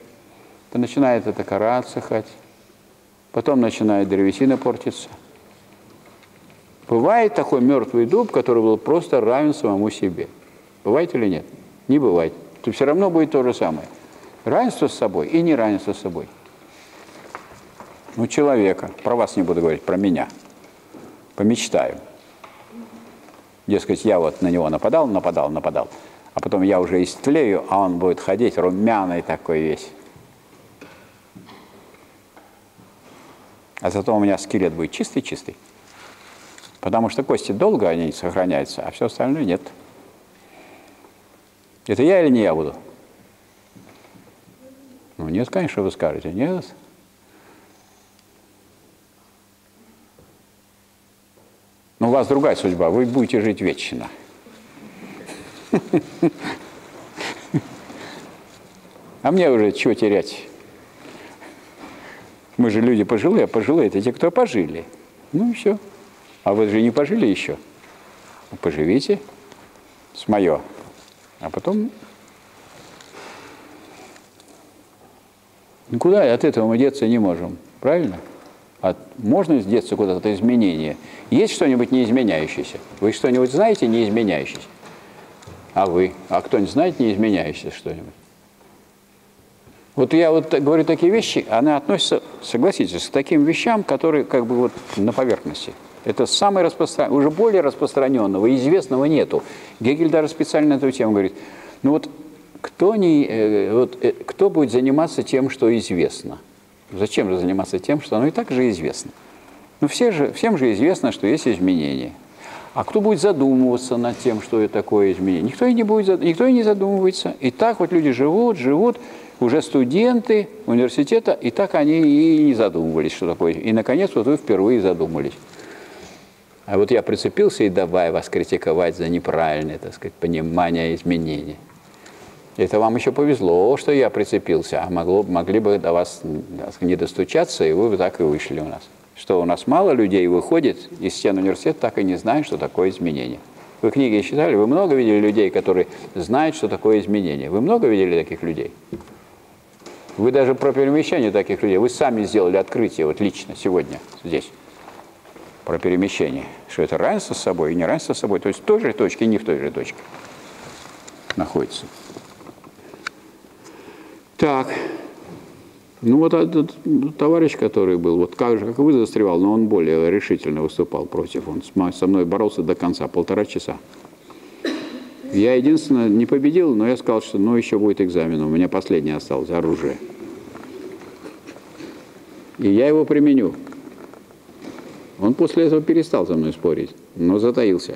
То начинает эта кора отсыхать. Потом начинает древесина портиться. Бывает такой мертвый дуб, который был просто равен самому себе. Бывает или нет? Не бывает. То все равно будет то же самое. Равенство с собой и неравенство с собой. Ну, человека, про вас не буду говорить, про меня. Помечтаю. Дескать, я вот на него нападал, нападал, нападал. А потом я уже истлею, а он будет ходить румяный такой весь. А зато у меня скелет будет чистый-чистый. Потому что кости долго они сохраняются, а все остальное нет. Это я или не я буду? Ну нет, конечно, вы скажете. Нет. Но у вас другая судьба. Вы будете жить вечно. А мне уже чего терять? Мы же люди пожилые, а пожилые – это те, кто пожили. Ну и все. А вы же не пожили еще. Поживите с моё. А потом... Никуда от этого мы деться не можем. Правильно? От... Можно деться куда-то от изменения? Есть что-нибудь неизменяющееся? Вы что-нибудь знаете неизменяющееся? А вы? А кто-нибудь знает неизменяющееся что-нибудь? Вот я вот говорю такие вещи, она относится, согласитесь, к таким вещам, которые как бы вот на поверхности. Это самое распространенное, уже более распространенного, известного нету. Гегель даже специально эту тему говорит. Ну вот кто, не, вот кто будет заниматься тем, что известно? Зачем же заниматься тем, что оно и так же известно? Ну все же, всем же известно, что есть изменения. А кто будет задумываться над тем, что это такое изменение? Никто и не будет, никто и не задумывается. И так вот люди живут, живут. Уже студенты университета, и так они и не задумывались, что такое. И, наконец, вот вы впервые задумались. А вот я прицепился и давай вас критиковать за неправильное, так сказать, понимание изменений. Это вам еще повезло, что я прицепился, а могло, могли бы до вас не достучаться, и вы бы так и вышли у нас. Что у нас мало людей выходит из стен университета, так и не знают, что такое изменение. Вы книги читали, вы много видели людей, которые знают, что такое изменение? Вы много видели таких людей? Вы даже про перемещение таких людей, вы сами сделали открытие вот лично сегодня здесь про перемещение, что это равенство с собой и не равенство с собой, то есть в той же точке и не в той же точке находится. Так, ну вот этот товарищ, который был, вот как же, как вы застревал, но он более решительно выступал против, он со мной боролся до конца, полтора часа. Я единственное не победил, но я сказал, что ну еще будет экзамен, у меня последнее осталось, оружие. И я его применю. Он после этого перестал со мной спорить, но затаился.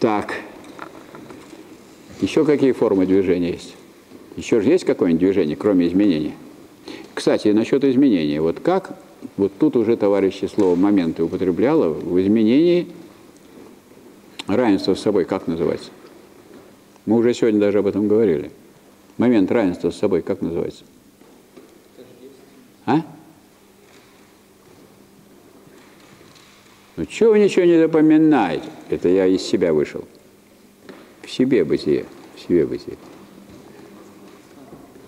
Так. Еще какие формы движения есть? Еще же есть какое-нибудь движение, кроме изменений? Кстати, насчет изменений. Вот как... Вот тут уже товарищи слово «моменты» употребляло в изменении равенства с собой. Как называется? Мы уже сегодня даже об этом говорили. Момент равенства с собой как называется? А? Ну, чего вы ничего не запоминаете? Это я из себя вышел. В себе бытие. В себе бытие.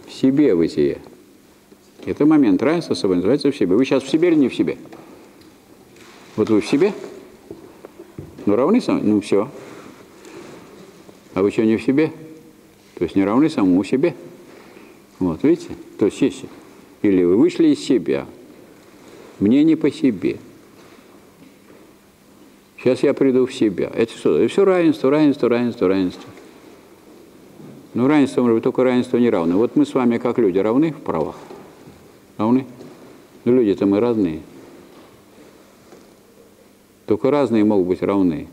В себе бытие. Это момент равенства с собой называется в себе. Вы сейчас в себе или не в себе? Вот вы в себе? Ну, равны сам? Ну, все. А вы что, не в себе? То есть не равны самому себе. Вот, видите? То есть есть. Или вы вышли из себя. Мне не по себе. Сейчас я приду в себя. Это что? Это все равенство, равенство, равенство, равенство. Ну, равенство, может быть, только равенство не равно. Вот мы с вами, как люди, равны в правах? Равны? Ну, люди-то мы разные. Только разные могут быть равны.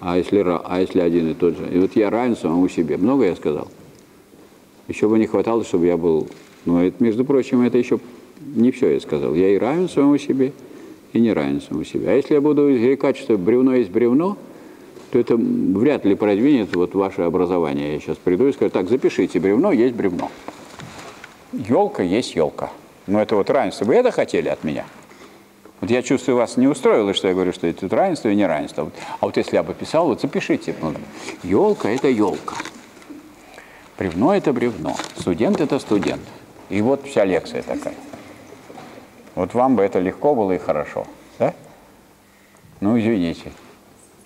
А если, а если один и тот же? И вот я равен самому себе. Много я сказал? Еще бы не хватало, чтобы я был... Ну, это, между прочим, это еще не все я сказал. Я и равен самому себе, и не равен самому себе. А если я буду изрекать, что бревно есть бревно, то это вряд ли продвинет вот ваше образование. Я сейчас приду и скажу, так, запишите, бревно есть бревно. Елка есть елка. Но это вот равенство. Вы это хотели от меня? Вот я чувствую, вас не устроило, что я говорю, что это равенство и не равенство. А вот если я бы писал, вот запишите. Елка – это елка. Бревно – это бревно. Студент – это студент. И вот вся лекция такая. Вот вам бы это легко было и хорошо. Да? Ну, извините.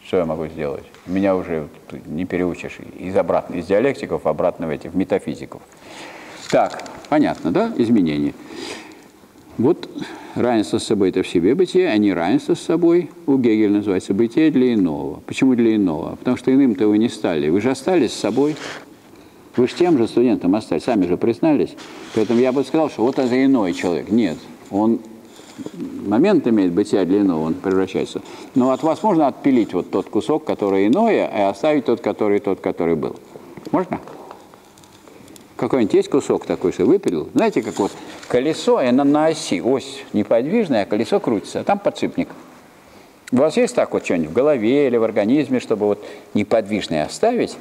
Что я могу сделать? Меня уже не переучишь из, обратно, из диалектиков обратно в эти, в метафизиков. Так, понятно, да, изменения? Вот равенство с собой – это в себе бытие, а не равенство с собой у Гегеля называется бытие для иного. Почему для иного? Потому что иным-то вы не стали. Вы же остались с собой. Вы же тем же студентом остались, сами же признались. Поэтому я бы сказал, что вот это иной человек. Нет, Он момент имеет бытия для иного, он превращается. Но от вас можно отпилить вот тот кусок, который иное, и оставить тот, который тот, который был? Можно? Какой-нибудь есть кусок такой, что выпилил? Знаете, как вот колесо, оно на оси, ось неподвижная, а колесо крутится, а там подшипник. У вас есть так вот что-нибудь в голове или в организме, чтобы вот неподвижное оставить,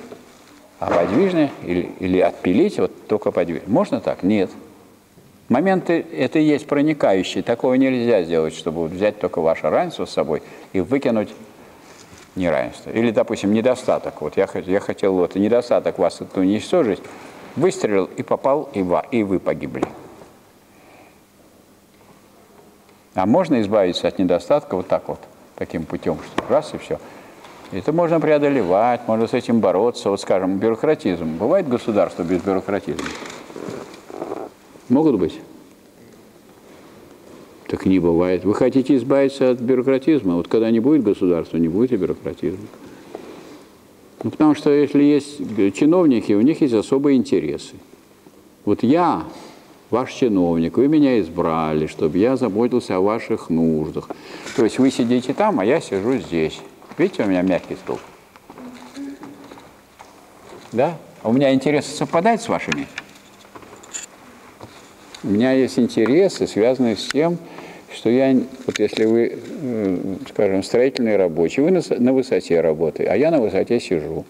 а подвижное или, или отпилить, вот только подвижное? Можно так? Нет. Моменты это и есть проникающие. Такого нельзя сделать, чтобы взять только ваше равенство с собой и выкинуть неравенство. Или, допустим, недостаток. Вот я, я хотел вот недостаток вас это уничтожить, выстрелил и попал, и, ва, и вы погибли. А можно избавиться от недостатка вот так вот, таким путем, что раз и все. Это можно преодолевать, можно с этим бороться. Вот, скажем, бюрократизм. Бывает государство без бюрократизма? Могут быть? Так не бывает. Вы хотите избавиться от бюрократизма? Вот когда не будет государства, не будет и бюрократизма. Ну, потому что если есть чиновники, у них есть особые интересы. Вот я, ваш чиновник, вы меня избрали, чтобы я заботился о ваших нуждах. То есть вы сидите там, а я сижу здесь. Видите, у меня мягкий стул? Да? У меня интересы совпадают с вашими? У меня есть интересы, связанные с тем, что я, вот если вы, скажем, строительный рабочий, вы на, на высоте работаете, а я на высоте сижу,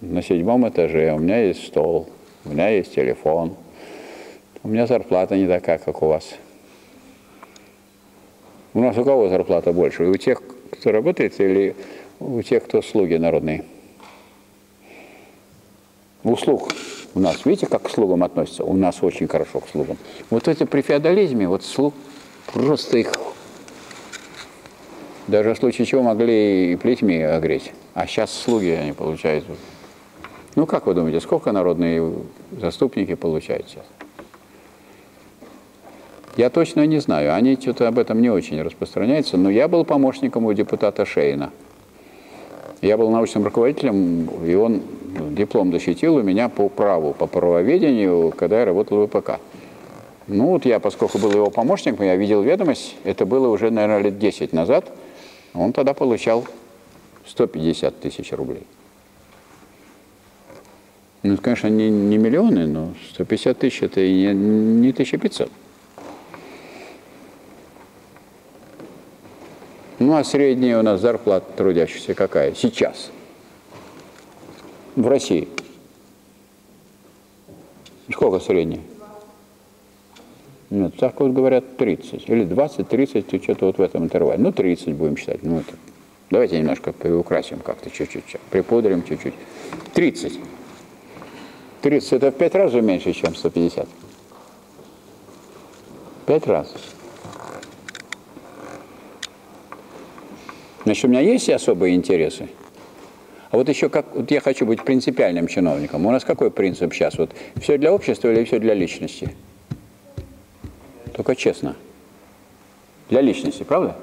на седьмом этаже, у меня есть стол, у меня есть телефон, у меня зарплата не такая, как у вас. У нас у кого зарплата больше? У тех, кто работает, или у тех, кто слуги народные? У слуг. У нас, видите, как к слугам относятся? У нас очень хорошо к слугам. Вот это при феодализме, вот слуг просто их... Даже в случае чего могли и плетьми огреть. А сейчас слуги они получают. Ну, как вы думаете, сколько народные заступники получают сейчас? Я точно не знаю. Они что-то об этом не очень распространяются. Но я был помощником у депутата Шейна. Я был научным руководителем, и он диплом защитил у меня по праву, по правоведению, когда я работал в ВПК. Ну вот я, поскольку был его помощником, я видел ведомость, это было уже, наверное, лет десять назад, он тогда получал сто пятьдесят тысяч рублей. Ну, конечно, не, не миллионы, но сто пятьдесят тысяч – это и не, не тысяча пятьсот. Ну, а средняя у нас зарплата трудящихся какая сейчас? В России. Сколько средняя? Нет, так вот говорят тридцать. Или двадцать-тридцать, что-то вот в этом интервале. Ну, тридцать будем считать. Ну, это... Давайте немножко приукрасим как-то чуть-чуть. Припудрим чуть-чуть. тридцать. тридцать – это в пять раз меньше, чем сто пятьдесят. Пять раз. Значит, у меня есть особые интересы? А вот еще как вот я хочу быть принципиальным чиновником. У нас какой принцип сейчас? Вот все для общества или все для личности? Только честно. Для личности, правда?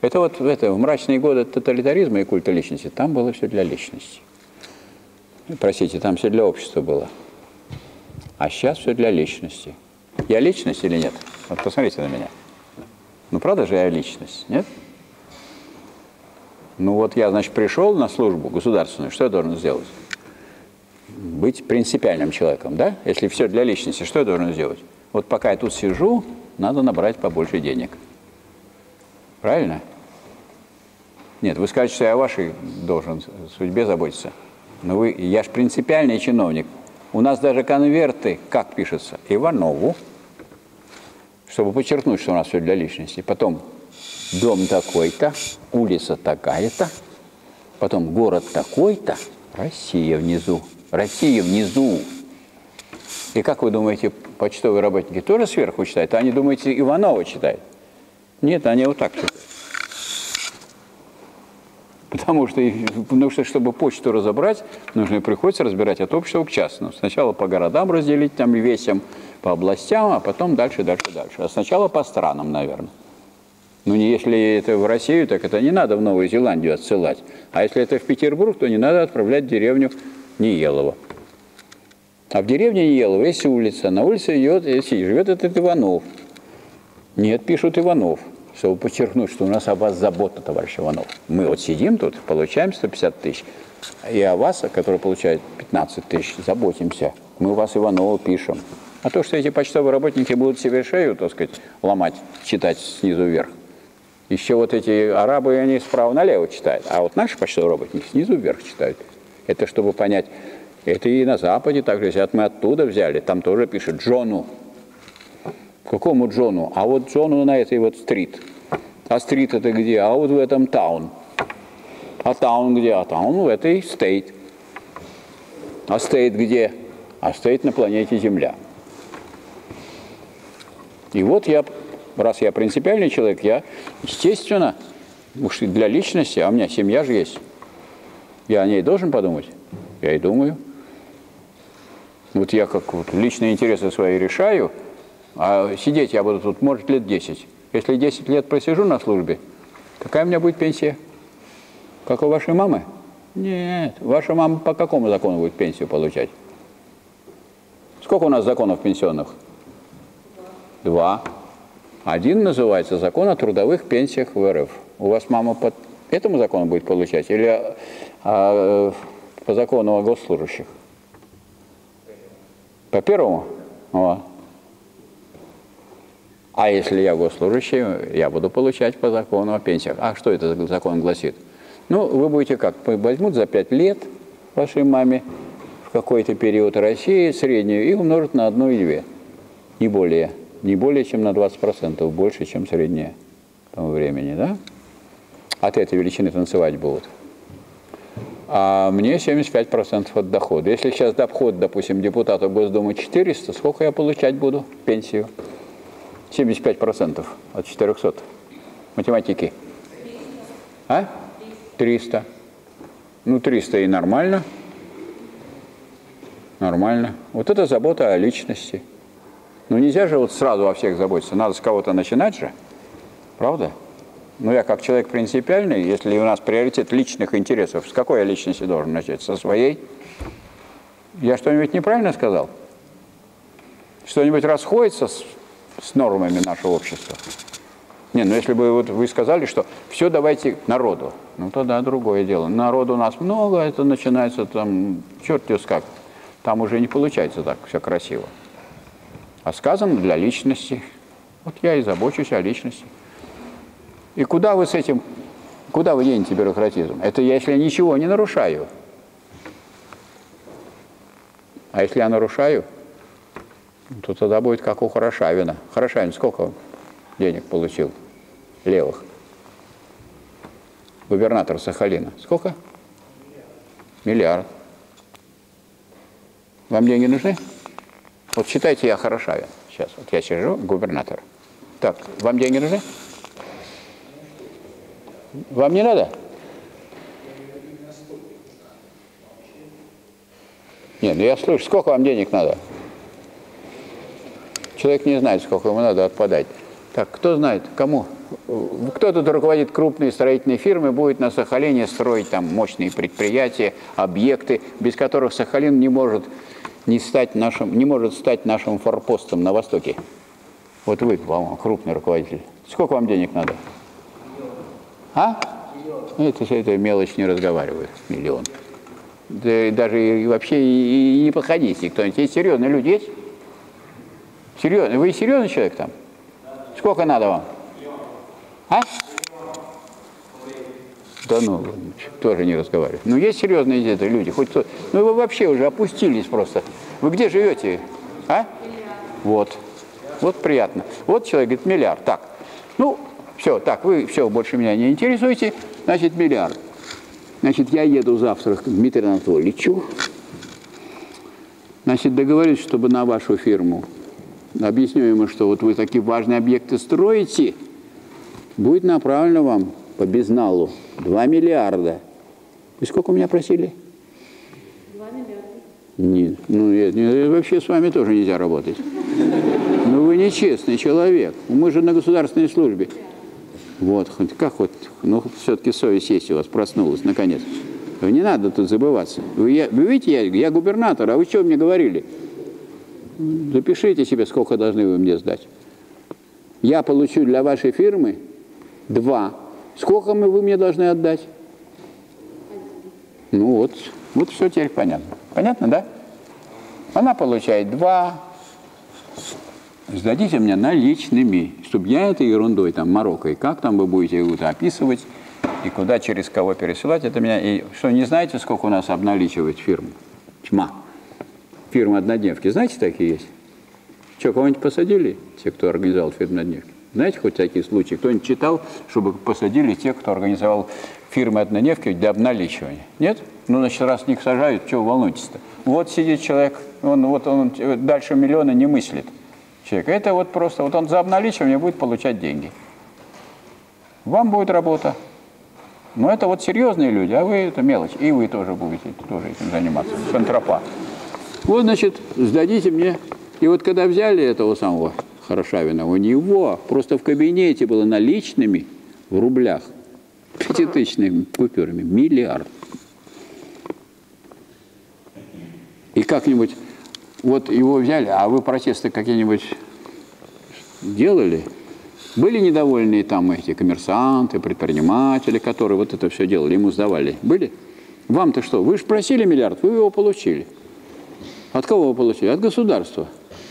Это вот это, в мрачные годы тоталитаризма и культа личности. Там было все для личности. Простите, там все для общества было. А сейчас все для личности. Я личность или нет? Вот посмотрите на меня. Ну правда же я личность, нет? Ну вот я, значит, пришел на службу государственную, что я должен сделать? Быть принципиальным человеком, да? Если все для личности, что я должен сделать? Вот пока я тут сижу, надо набрать побольше денег. Правильно? Нет, вы скажете, что я о вашей должен судьбе заботиться. Но вы, я же принципиальный чиновник. У нас даже конверты, как пишется, Иванову, чтобы подчеркнуть, что у нас все для личности. Потом... Дом такой-то, улица такая-то, потом город такой-то, Россия внизу. Россия внизу. И как вы думаете, почтовые работники тоже сверху читают? Они, думаете, Иванова читают? Нет, они вот так читают. Потому что, потому что, чтобы почту разобрать, нужно приходится разбирать от общего к частному. Сначала по городам разделить, там весям, по областям, а потом дальше, дальше, дальше. А сначала по странам, наверное. Ну, если это в Россию, так это не надо в Новую Зеландию отсылать. А если это в Петербург, то не надо отправлять в деревню Неелова. А в деревне Неелова есть улица. На улице идет, если живет этот Иванов. Нет, пишут Иванов, чтобы подчеркнуть, что у нас о вас забота, товарищ Иванов. Мы вот сидим тут, получаем сто пятьдесят тысяч, и о вас, который получает пятнадцать тысяч, заботимся. Мы вас, Иванова, пишем. А то, что эти почтовые работники будут себе шею, так сказать, ломать, читать снизу вверх. Еще вот эти арабы, они справа налево читают, а вот наши почтовые работники снизу вверх читают. Это чтобы понять, это и на Западе также, если мы оттуда взяли, там тоже пишет Джону. Какому Джону? А вот Джону на этой вот стрит. А стрит это где? А вот в этом таун. А таун где? А таун в этой стейт. А стейт где? А стейт на планете Земля. И вот я, раз я принципиальный человек, я, естественно, уж для личности, а у меня семья же есть, я о ней должен подумать, я и думаю. Вот я как вот личные интересы свои решаю, а сидеть я буду тут, может, лет десять. Если десять лет просижу на службе, какая у меня будет пенсия? Как у вашей мамы? Нет. Ваша мама по какому закону будет пенсию получать? Сколько у нас законов пенсионных? Два. Один называется закон о трудовых пенсиях в эр эф. У вас мама по этому закону будет получать или а, по закону о госслужащих? По первому? Вот. А если я госслужащий, я буду получать по закону о пенсиях. А что этот закон гласит? Ну, вы будете как? Возьмут за пять лет вашей маме в какой-то период России среднюю и умножат на одну и две. Не более. Не более чем на двадцать процентов больше, чем средняя тому времени, да? От этой величины танцевать будут. А мне семьдесят пять процентов от дохода. Если сейчас доход, допустим, депутата Госдумы четыреста, сколько я получать буду пенсию? семьдесят пять процентов от четырехсот. Математики? А? триста. Ну, триста и нормально. Нормально. Вот это забота о личности. Ну, нельзя же вот сразу о всех заботиться. Надо с кого-то начинать же. Правда? Ну, я как человек принципиальный, если у нас приоритет личных интересов, с какой я личности должен начать? Со своей? Я что-нибудь неправильно сказал? Что-нибудь расходится с, с нормами нашего общества? Не, ну, если бы вот вы сказали, что все давайте народу. Ну, тогда другое дело. Народу у нас много, это начинается там, черт его как. Там уже не получается так все красиво. А сказано для личности. Вот я и забочусь о личности. И куда вы с этим, куда вы денете бюрократизм? Это я, если я ничего не нарушаю. А если я нарушаю, то тогда будет как у Хорошавина. Хорошавин сколько денег получил? Левых. Губернатор Сахалина. Сколько? Миллиард. Вам деньги нужны? Вот считайте, я Хорошавин. Сейчас, вот я сижу, губернатор. Так, вам деньги нужны? Вам не надо? Нет, ну я слышу, сколько вам денег надо? Человек не знает, сколько ему надо отпадать. Так, кто знает, кому? Кто тут руководит крупной строительной фирмой, будет на Сахалине строить там мощные предприятия, объекты, без которых Сахалин не может... Не, стать нашим, не может стать нашим форпостом на Востоке. Вот вы, по-моему, крупный руководитель. Сколько вам денег надо? А? Это все это мелочь не разговаривает. Миллион. Да, даже и вообще и, и не подходите. Кто-нибудь есть серьезные люди? Есть? Серьезный? Вы серьезный человек там? Сколько надо вам? А? Да ну, тоже не разговариваю. Ну, есть серьезные люди, хоть кто... Ну, вы вообще уже опустились просто. Вы где живете? А? Вот. Вот приятно. Вот человек говорит, миллиард. Так, ну, все, так, вы все, больше меня не интересуете. Значит, миллиард. Значит, я еду завтра к Дмитрию Анатольевичу. Значит, договорюсь, чтобы на вашу фирму. Объясню ему, что вот вы такие важные объекты строите. Будет направлено вам по безналу. два миллиарда. И сколько меня просили? два миллиарда. Нет, ну я, не, вообще с вами тоже нельзя работать. Ну вы нечестный человек. Мы же на государственной службе. Вот, хоть как вот, ну все-таки совесть есть у вас, проснулась наконец. Не надо тут забываться. Вы, я, вы видите, я, я губернатор, а вы что мне говорили? Запишите себе, сколько должны вы мне сдать. я получу для вашей фирмы два. Сколько мы, вы мне должны отдать? Ну вот, вот все теперь понятно. Понятно, да? Она получает два. Сдадите мне наличными, чтобы я этой ерундой, там, морокой, как там вы будете это описывать и куда, через кого пересылать, это меня... И что, не знаете, сколько у нас обналичивает фирм? Тьма. Фирма однодневки. Знаете, такие есть? Что, кого-нибудь посадили, те, кто организовал фирму однодневки? Знаете, хоть такие случаи? Кто-нибудь читал, чтобы посадили тех, кто организовал фирмы однодневки для обналичивания? Нет? Ну, значит, раз них сажают, чего волнуйтесь-то? Вот сидит человек, он, вот он дальше миллиона не мыслит. Человек. Это вот просто, вот он за обналичивание будет получать деньги. Вам будет работа. Но это вот серьезные люди, а вы это мелочь. И вы тоже будете тоже этим заниматься. Контрапа. Вот, значит, сдадите мне. И вот когда взяли этого самого Хорошавина, у него просто в кабинете было наличными в рублях, пятитысячными купюрами, миллиард. И как-нибудь, вот его взяли, а вы протесты какие-нибудь делали? Были недовольные там эти коммерсанты, предприниматели, которые вот это все делали, ему сдавали? Были? Вам-то что? Вы же просили миллиард, вы его получили. От кого вы получили? От государства.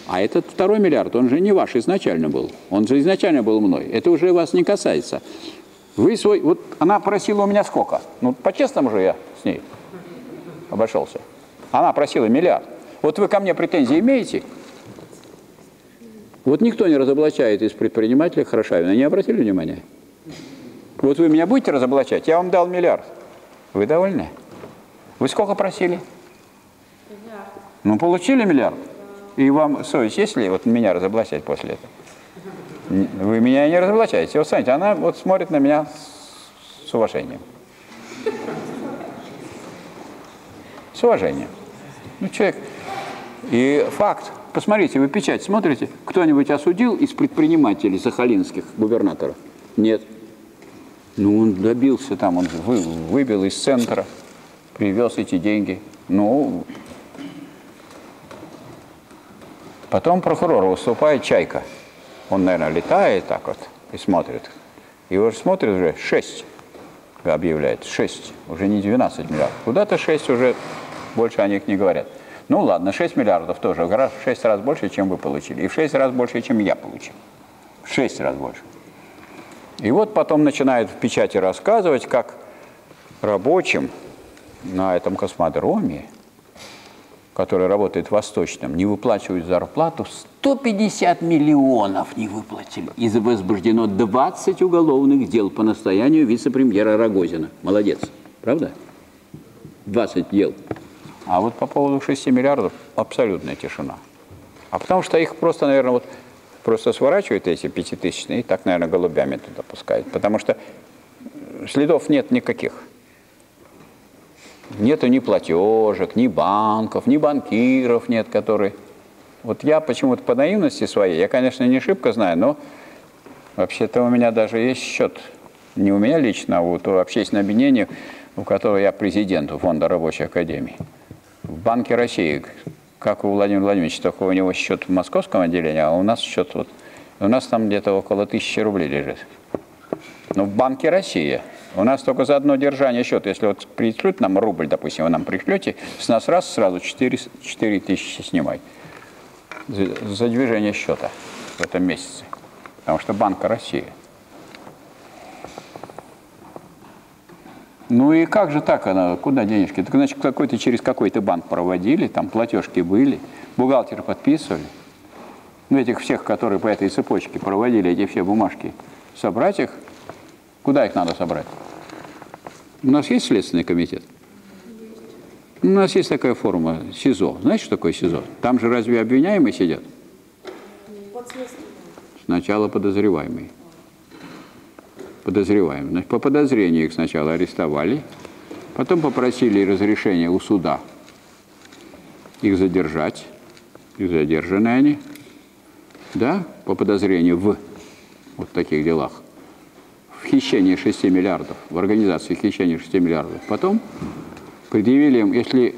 А этот второй миллиард, он же не ваш изначально был. Он же изначально был мной. Это уже вас не касается. Вы свой... Вот она просила у меня сколько? Ну, по-честному же я с ней обошелся. Она просила миллиард. Вот вы ко мне претензии имеете? Вот никто не разоблачает из предпринимателей Хорошавина. Не обратили внимания? Вот вы меня будете разоблачать? Я вам дал миллиард. Вы довольны? Вы сколько просили? Миллиард. Ну, получили миллиард? И вам совесть есть ли вот меня разоблачать после этого? Вы меня не разоблачаете. Вот смотрите, она вот смотрит на меня с уважением. С уважением. Ну, человек. И факт. Посмотрите, вы печать смотрите. Кто-нибудь осудил из предпринимателей сахалинских губернаторов? Нет. Ну, он добился там, он выбил из центра, привез эти деньги. Ну... Потом прокурор выступает, Чайка. Он, наверное, летает так вот и смотрит. Его же смотрит уже шесть, объявляет, шесть. Уже не двенадцать миллиардов. Куда-то шесть уже, больше о них не говорят. Ну ладно, шесть миллиардов тоже. В шесть раз больше, чем вы получили. И в шесть раз больше, чем я получил. В шесть раз больше. И вот потом начинает в печати рассказывать, как рабочим на этом космодроме, который работает в Восточном, не выплачивают зарплату, сто пятьдесят миллионов не выплатили. И возбуждено двадцать уголовных дел по настоянию вице-премьера Рогозина. Молодец, правда? двадцать дел. А вот по поводу шести миллиардов абсолютная тишина. А потому что их просто, наверное, вот просто сворачивают эти пятитысячные и так, наверное, голубями туда пускают. Потому что следов нет никаких. Нету ни платежек, ни банков, ни банкиров нет, которые... Вот я почему-то по наивности своей, я, конечно, не шибко знаю, но вообще-то у меня даже есть счет. Не у меня лично, а вот у общественного объединения, у которого я президент, у Фонда Рабочей Академии. В Банке России, как у Владимира Владимировича, только у него счет в московском отделении, а у нас счет вот... У нас там где-то около тысячи рублей лежит. Но в Банке России... У нас только за одно держание счета, если вот пришлют нам рубль, допустим, вы нам пришлете, с нас раз сразу четыре тысячи снимай за движение счета в этом месяце. Потому что Банк России. Ну и как же так она, куда денежки? Так, значит, какой-то через какой-то банк проводили, там платежки были, бухгалтеры подписывали. Ну, этих всех, которые по этой цепочке проводили, эти все бумажки, собрать их. Куда их надо собрать? У нас есть Следственный комитет? У нас есть такая форма СИЗО. Знаете, что такое СИЗО? Там же разве обвиняемые сидят? Сначала подозреваемые. Подозреваемые. Значит, по подозрению их сначала арестовали, потом попросили разрешения у суда их задержать. Их задержаны они, да, по подозрению в вот таких делах. Хищение шести миллиардов, в организации хищения шести миллиардов. Потом предъявили им, если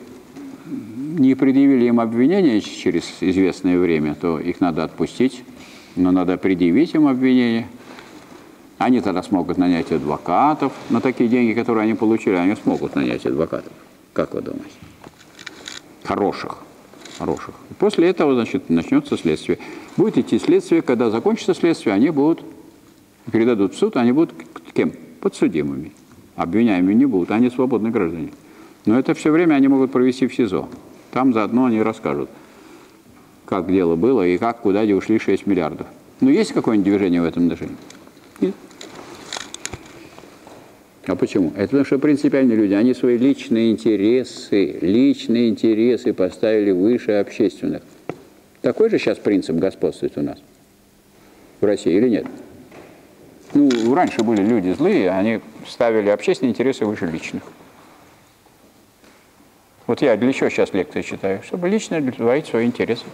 не предъявили им обвинения через известное время, то их надо отпустить. но надо предъявить им обвинение. Они тогда смогут нанять адвокатов. На такие деньги, которые они получили, они смогут нанять адвокатов. Как вы думаете? Хороших. Хороших. После этого, значит, начнется следствие. Будет идти следствие. Когда закончится следствие, они будут, передадут в суд, они будут кем? Подсудимыми. Обвиняемыми не будут, они свободные граждане. Но это все время они могут провести в СИЗО. Там заодно они расскажут, как дело было и как, куда где ушли шесть миллиардов. Ну, есть какое-нибудь движение в этом движении? Нет. А почему? Это потому что принципиальные люди, они свои личные интересы, личные интересы поставили выше общественных. Такой же сейчас принцип господствует у нас в России или нет? Ну, раньше были люди злые, они ставили общественные интересы выше личных. Вот я для чего сейчас лекции читаю? Чтобы лично удовлетворить свои интересы.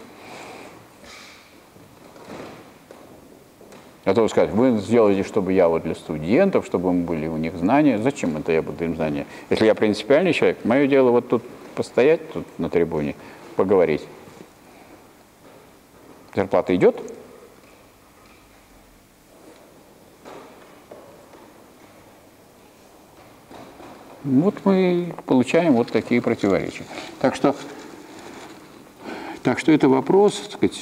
А то вы скажете, вы сделаете, чтобы я вот для студентов, чтобы были у них знания. Зачем это я буду им знания? Если я принципиальный человек, мое дело вот тут постоять, тут на трибуне, поговорить. Зарплата идет? Вот мы получаем вот такие противоречия. Так что, так что это вопрос, так сказать,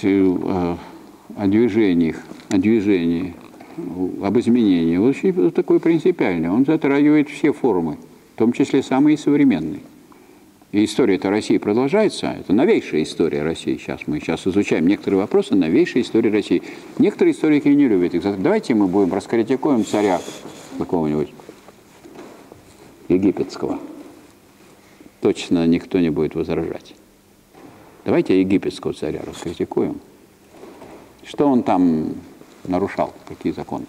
о движениях, о движении, об изменении. Он очень такой принципиальный. Он затрагивает все формы, в том числе самые современные. И история-то России продолжается. Это новейшая история России сейчас. Мы сейчас изучаем некоторые вопросы новейшей истории России. Некоторые историки не любят их. Давайте мы будем раскритикуем царя какого-нибудь египетского. Точно никто не будет возражать. Давайте египетского царя раскритикуем. Что он там нарушал? Какие законы?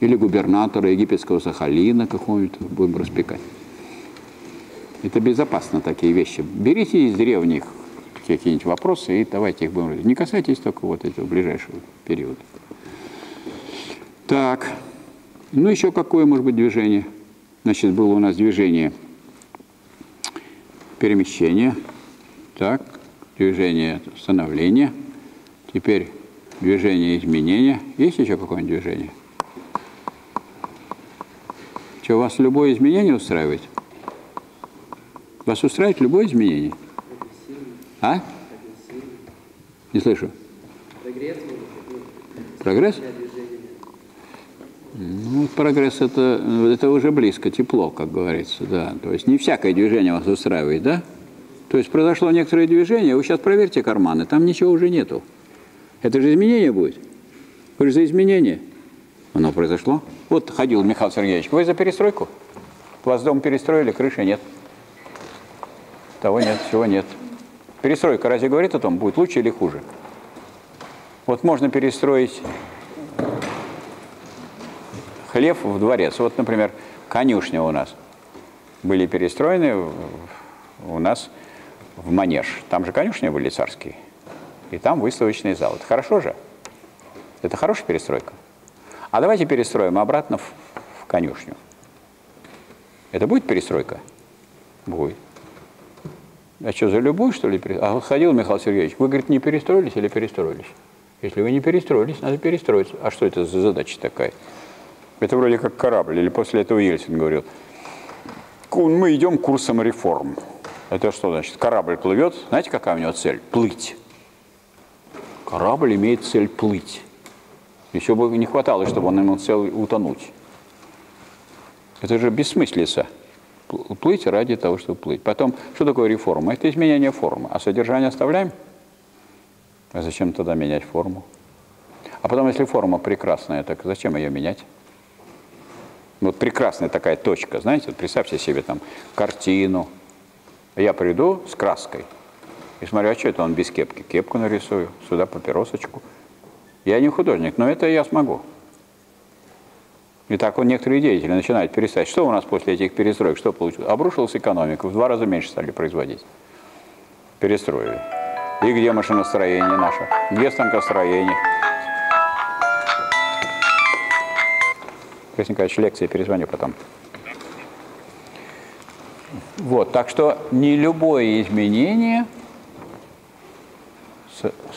Или губернатора египетского Сахалина какого-нибудь будем распекать. Это безопасно, такие вещи. Берите из древних какие-нибудь вопросы и давайте их будем разбирать. Не касайтесь только вот этого ближайшего периода. Так. Ну, еще какое может быть движение? Значит, было у нас движение перемещения, так, движение становления, теперь движение изменения. Есть еще какое-нибудь движение? Что, вас любое изменение устраивает? Вас устраивает любое изменение? А? Не слышу. Прогресс? Ну, прогресс это, это уже близко, тепло, как говорится, да. То есть не всякое движение вас устраивает, да? То есть произошло некоторое движение, вы сейчас проверьте карманы, там ничего уже нету. Это же изменение будет. Вы же за изменение. Оно произошло. Вот ходил Михаил Сергеевич, вы за перестройку? Вас дом перестроили, крыши нет. Того нет, всего нет. Перестройка разве говорит о том, будет лучше или хуже? Вот можно перестроить хлев в дворец. Вот, например, конюшня у нас. Были перестроены у нас в манеж. Там же конюшни были царские. И там выставочный зал. Это хорошо же? Это хорошая перестройка. А давайте перестроим обратно в, в конюшню. Это будет перестройка? Будет. А что, за любую, что ли? А вот ходил Михаил Сергеевич. Вы, говорит, не перестроились или перестроились? Если вы не перестроились, надо перестроиться. А что это за задача такая? Это вроде как корабль. Или после этого Ельцин говорил, мы идем курсом реформ. Это что значит? Корабль плывет. Знаете, какая у него цель? Плыть. Корабль имеет цель плыть. Еще бы не хватало, чтобы он имел цель утонуть. Это же бессмыслица. Плыть ради того, чтобы плыть. Потом, что такое реформа? Это изменение формы. А содержание оставляем? А зачем тогда менять форму? А потом, если форма прекрасная, так зачем ее менять? Вот прекрасная такая точка, знаете, вот представьте себе там картину. Я приду с краской и смотрю, а что это он без кепки? Кепку нарисую, сюда папиросочку. Я не художник, но это я смогу. И так вот некоторые деятели начинают перестать. Что у нас после этих перестроек? Что получилось? Обрушилась экономика, в два раза меньше стали производить. Перестроили. И где машиностроение наше? Где станкостроение? Красин Николаевич, лекции, перезвоню потом. Вот, так что не любое изменение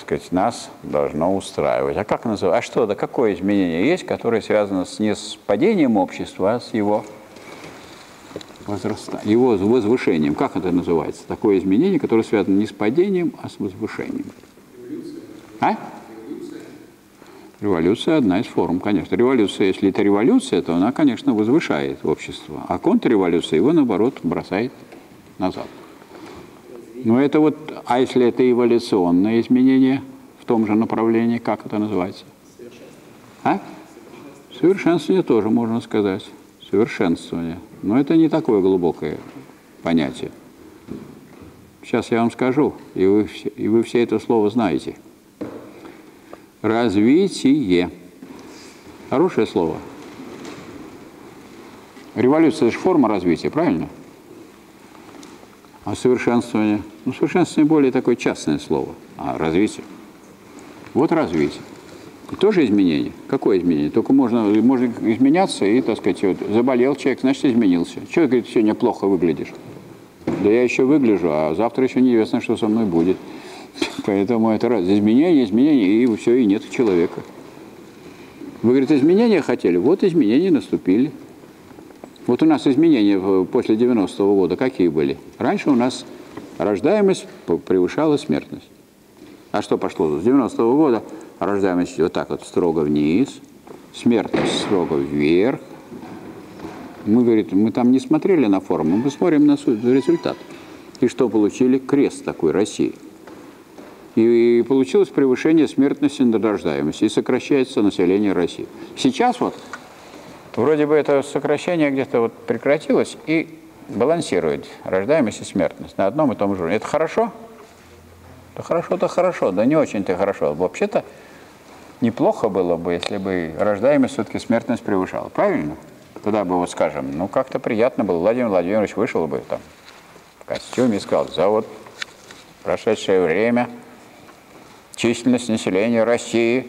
сказать, нас должно устраивать. А как называть? А что, да какое изменение есть, которое связано с, не с падением общества, а с его, возраста, его возвышением? Как это называется? Такое изменение, которое связано не с падением, а с возвышением. Революция. А? Революция. Революция – одна из форм, конечно. Революция, если это революция, то она, конечно, возвышает общество. А контрреволюция его, наоборот, бросает назад. Но это вот, а если это эволюционное изменение в том же направлении, как это называется? Совершенствование. А? Совершенствование. Совершенствование тоже можно сказать. Совершенствование. Но это не такое глубокое понятие. Сейчас я вам скажу, и вы, и вы все это слово знаете. Развитие. Хорошее слово. Революция – это же форма развития, правильно? А совершенствование? Ну, совершенствование более такое частное слово. А развитие? Вот развитие. И тоже изменение. Какое изменение? Только можно, можно изменяться и, так сказать, вот, заболел человек, значит, изменился. Человек говорит, сегодня плохо выглядишь. Да я еще выгляжу, а завтра еще неизвестно, что со мной будет. Поэтому это раз. Изменение, изменение, и все, и нет человека. Вы, говорит, изменения хотели? Вот изменения наступили. Вот у нас изменения после девяностого года какие были? Раньше у нас рождаемость превышала смертность. А что пошло? С девяностого года рождаемость вот так вот строго вниз, смертность строго вверх. Мы, говорит, мы там не смотрели на форму, мы смотрим на результат. И что получили? Крест такой России. И получилось превышение смертности над рождаемостью, и сокращается население России. Сейчас вот... Вроде бы это сокращение где-то вот прекратилось и балансирует рождаемость и смертность на одном и том же уровне. Это хорошо? Да хорошо-то хорошо, да не очень-то хорошо. Вообще-то неплохо было бы, если бы рождаемость все-таки смертность превышала. Правильно? Тогда бы вот скажем, ну как-то приятно было. Владимир Владимирович вышел бы там в костюме и сказал, за вот прошедшее время численность населения России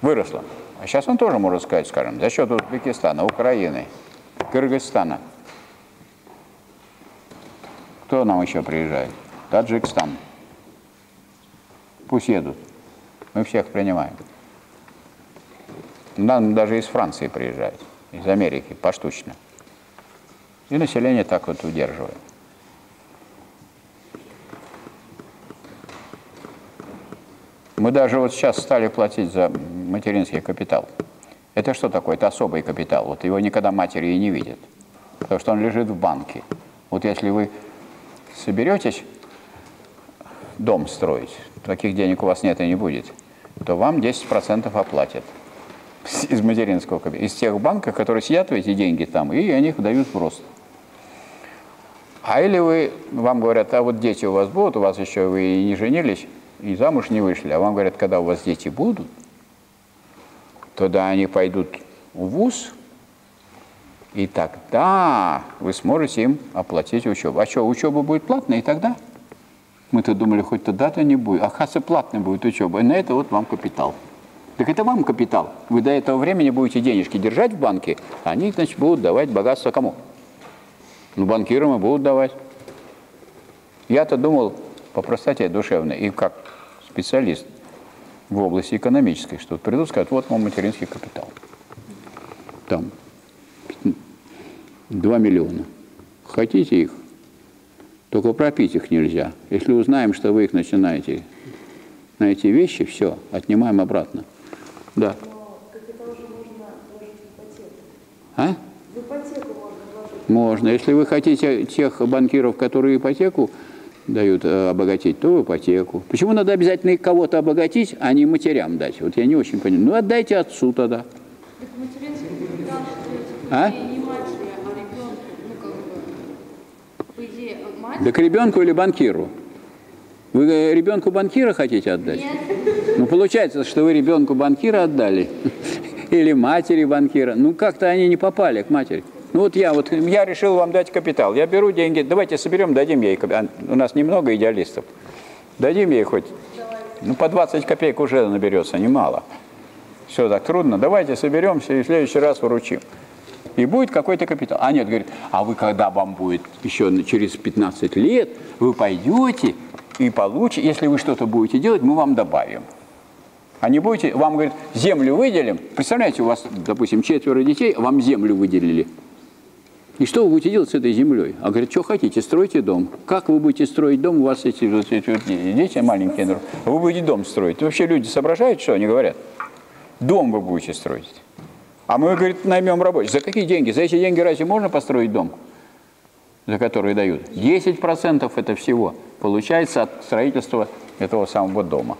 выросла. А сейчас он тоже может сказать, скажем, за счет Узбекистана, Украины, Кыргызстана. Кто нам еще приезжает? Таджикстан. Пусть едут. Мы всех принимаем. Нам даже из Франции приезжают, из Америки, поштучно. И население так вот удерживает. Мы даже вот сейчас стали платить за материнский капитал. Это что такое? Это особый капитал. Вот его никогда матери и не видят, потому что он лежит в банке. Вот если вы соберетесь дом строить, таких денег у вас нет и не будет, то вам десять процентов оплатят из материнского капитала. Из тех банков, которые сидят эти деньги там, и они их дают в рост. А или вы, вам говорят, а вот дети у вас будут, у вас еще вы и не женились, и замуж не вышли, а вам говорят, когда у вас дети будут, тогда они пойдут в вуз, и тогда вы сможете им оплатить учебу. А что, учеба будет платная, и тогда? Мы-то думали, хоть тогда-то не будет. Оказывается, платная будет учеба, и на это вот вам капитал. Так это вам капитал. Вы до этого времени будете денежки держать в банке, а они, значит, будут давать богатство кому? Ну, банкирам и будут давать. Я-то думал... по простоте душевной, и как специалист в области экономической, что придут, скажут, вот вам материнский капитал. Там два миллиона. Хотите их? Только пропить их нельзя. Если узнаем, что вы их начинаете на эти вещи, все, отнимаем обратно. Да. Но капитал же можно вложить в ипотеку. А? В ипотеку можно вложить. Можно. Если вы хотите тех банкиров, которые ипотеку дают обогатить, то ипотеку. Почему надо обязательно кого-то обогатить, а не матерям дать? Вот я не очень понимаю. Ну, отдайте отцу тогда. Так материнский капитал, а? Не матери, а ребенку, ну, как бы, по идее, мать... Да к ребенку или банкиру? Вы ребенку банкира хотите отдать? Нет. Ну, получается, что вы ребенку банкира отдали. Или матери банкира. Ну, как-то они не попали к матери. Ну вот я, вот я решил вам дать капитал. Я беру деньги, давайте соберем, дадим ей. У нас немного идеалистов. Дадим ей хоть. Давай. Ну по двадцать копеек уже наберется, немало. Все так трудно. Давайте соберемся и в следующий раз выручим. И будет какой-то капитал. А нет, говорит, а вы когда вам будет еще через пятнадцать лет, вы пойдете и получите, если вы что-то будете делать, мы вам добавим. А не будете, вам, говорят, землю выделим. Представляете, у вас, допустим, четверо детей, вам землю выделили. И что вы будете делать с этой землей? А говорят, что хотите, стройте дом. Как вы будете строить дом, у вас эти вот, дети маленькие, вы будете дом строить. Вообще люди соображают, что они говорят? Дом вы будете строить. А мы, говорит, наймем рабочих. За какие деньги? За эти деньги разве можно построить дом, за которые дают? десять процентов это всего получается от строительства этого самого дома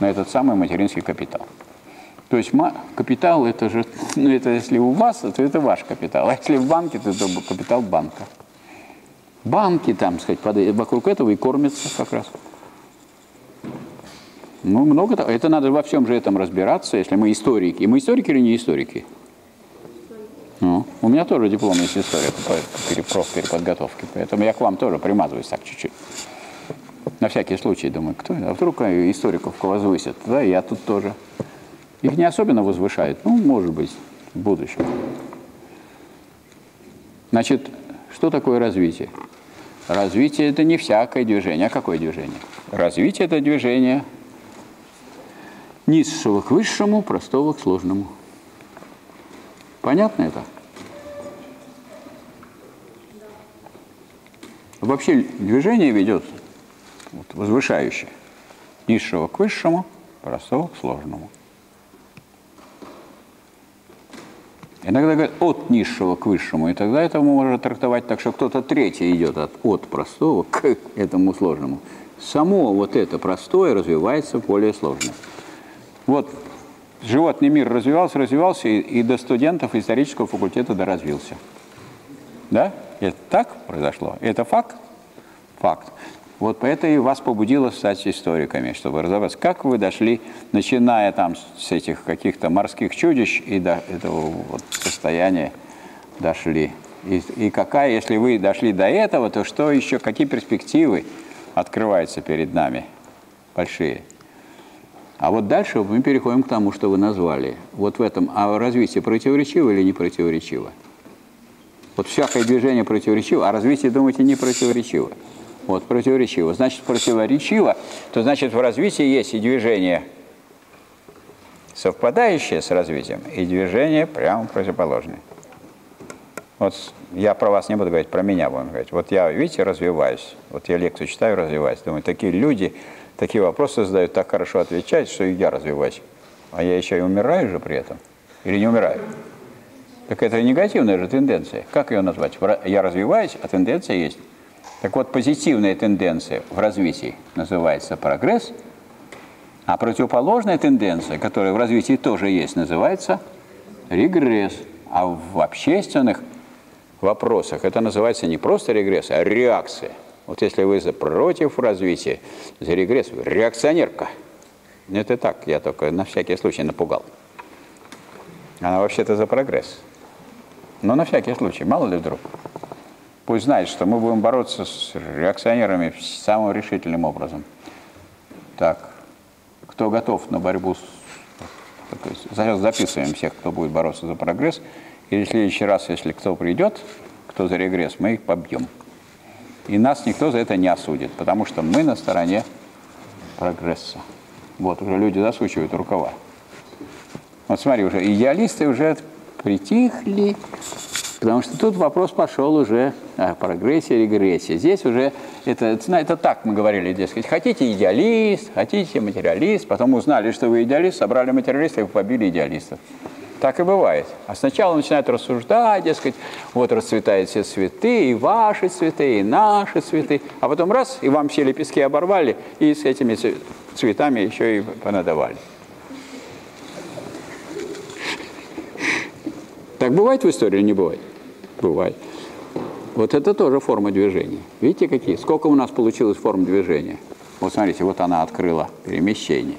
на этот самый материнский капитал. То есть капитал, это же, ну, это если у вас, то это ваш капитал. А если в банке, то это капитал банка. Банки там, сказать, вокруг этого и кормятся как раз. Ну, много того. Это надо во всем же этом разбираться, если мы историки. Мы историки или не историки? Ну, у меня тоже диплом есть история по переподготовке, поэтому я к вам тоже примазываюсь так чуть-чуть. На всякий случай, думаю, кто? А вдруг историков возвысят? Да, я тут тоже. Их не особенно возвышают. Ну, может быть, в будущем. Значит, что такое развитие? Развитие – это не всякое движение. А какое движение? Развитие – это движение низшего к высшему, простого к сложному. Понятно это? Вообще движение ведет вот, возвышающее. Низшего к высшему, простого к сложному. Иногда говорят от низшего к высшему, и тогда это можно трактовать так, что кто-то третий идет от, от простого к этому сложному. Само вот это простое развивается в более сложное. Вот животный мир развивался, развивался, и, и до студентов исторического факультета доразвился. Да? Это так произошло? Это факт? Факт. Вот это и вас побудило стать историками, чтобы разобраться, как вы дошли, начиная там с этих каких-то морских чудищ и до этого вот состояния дошли. И, и какая, если вы дошли до этого, то что еще, какие перспективы открываются перед нами большие? А вот дальше мы переходим к тому, что вы назвали. Вот в этом, а развитие противоречиво или не противоречиво? Вот всякое движение противоречиво, а развитие, думаете, не противоречиво. Вот, противоречиво. Значит, противоречиво, то значит, в развитии есть и движение, совпадающее с развитием, и движение прямо противоположное. Вот я про вас не буду говорить, про меня буду говорить. Вот я, видите, развиваюсь. Вот я лекцию читаю, развиваюсь. Думаю, такие люди такие вопросы задают, так хорошо отвечают, что и я развиваюсь. А я еще и умираю же при этом. Или не умираю? Так это негативная же тенденция. Как ее назвать? Я развиваюсь, а тенденция есть. Так вот, позитивная тенденция в развитии называется прогресс, а противоположная тенденция, которая в развитии тоже есть, называется регресс. А в общественных вопросах это называется не просто регресс, а реакция. Вот если вы за против развития, за регресс, вы реакционерка. Это так, я только на всякий случай напугал. Она вообще-то за прогресс. Но на всякий случай, мало ли вдруг. Пусть знает, что мы будем бороться с реакционерами самым решительным образом. Так, кто готов на борьбу с... Сейчас записываем всех, кто будет бороться за прогресс. И в следующий раз, если кто придет, кто за регресс, мы их побьем. И нас никто за это не осудит, потому что мы на стороне прогресса. Вот, уже люди засучивают рукава. Вот смотри, уже идеалисты уже притихли, потому что тут вопрос пошел уже о прогрессе, регрессе. Здесь уже, это, это так мы говорили, дескать, хотите идеалист, хотите материалист, потом узнали, что вы идеалист, собрали материалистов и побили идеалистов. Так и бывает. А сначала начинают рассуждать, дескать, вот расцветают все цветы, и ваши цветы, и наши цветы, а потом раз, и вам все лепестки оборвали, и с этими цветами еще и понадавали. Так бывает в истории или не бывает? Бывает. Вот это тоже форма движения. Видите, какие? Сколько у нас получилось форм движения? Вот смотрите, вот она открыла перемещение.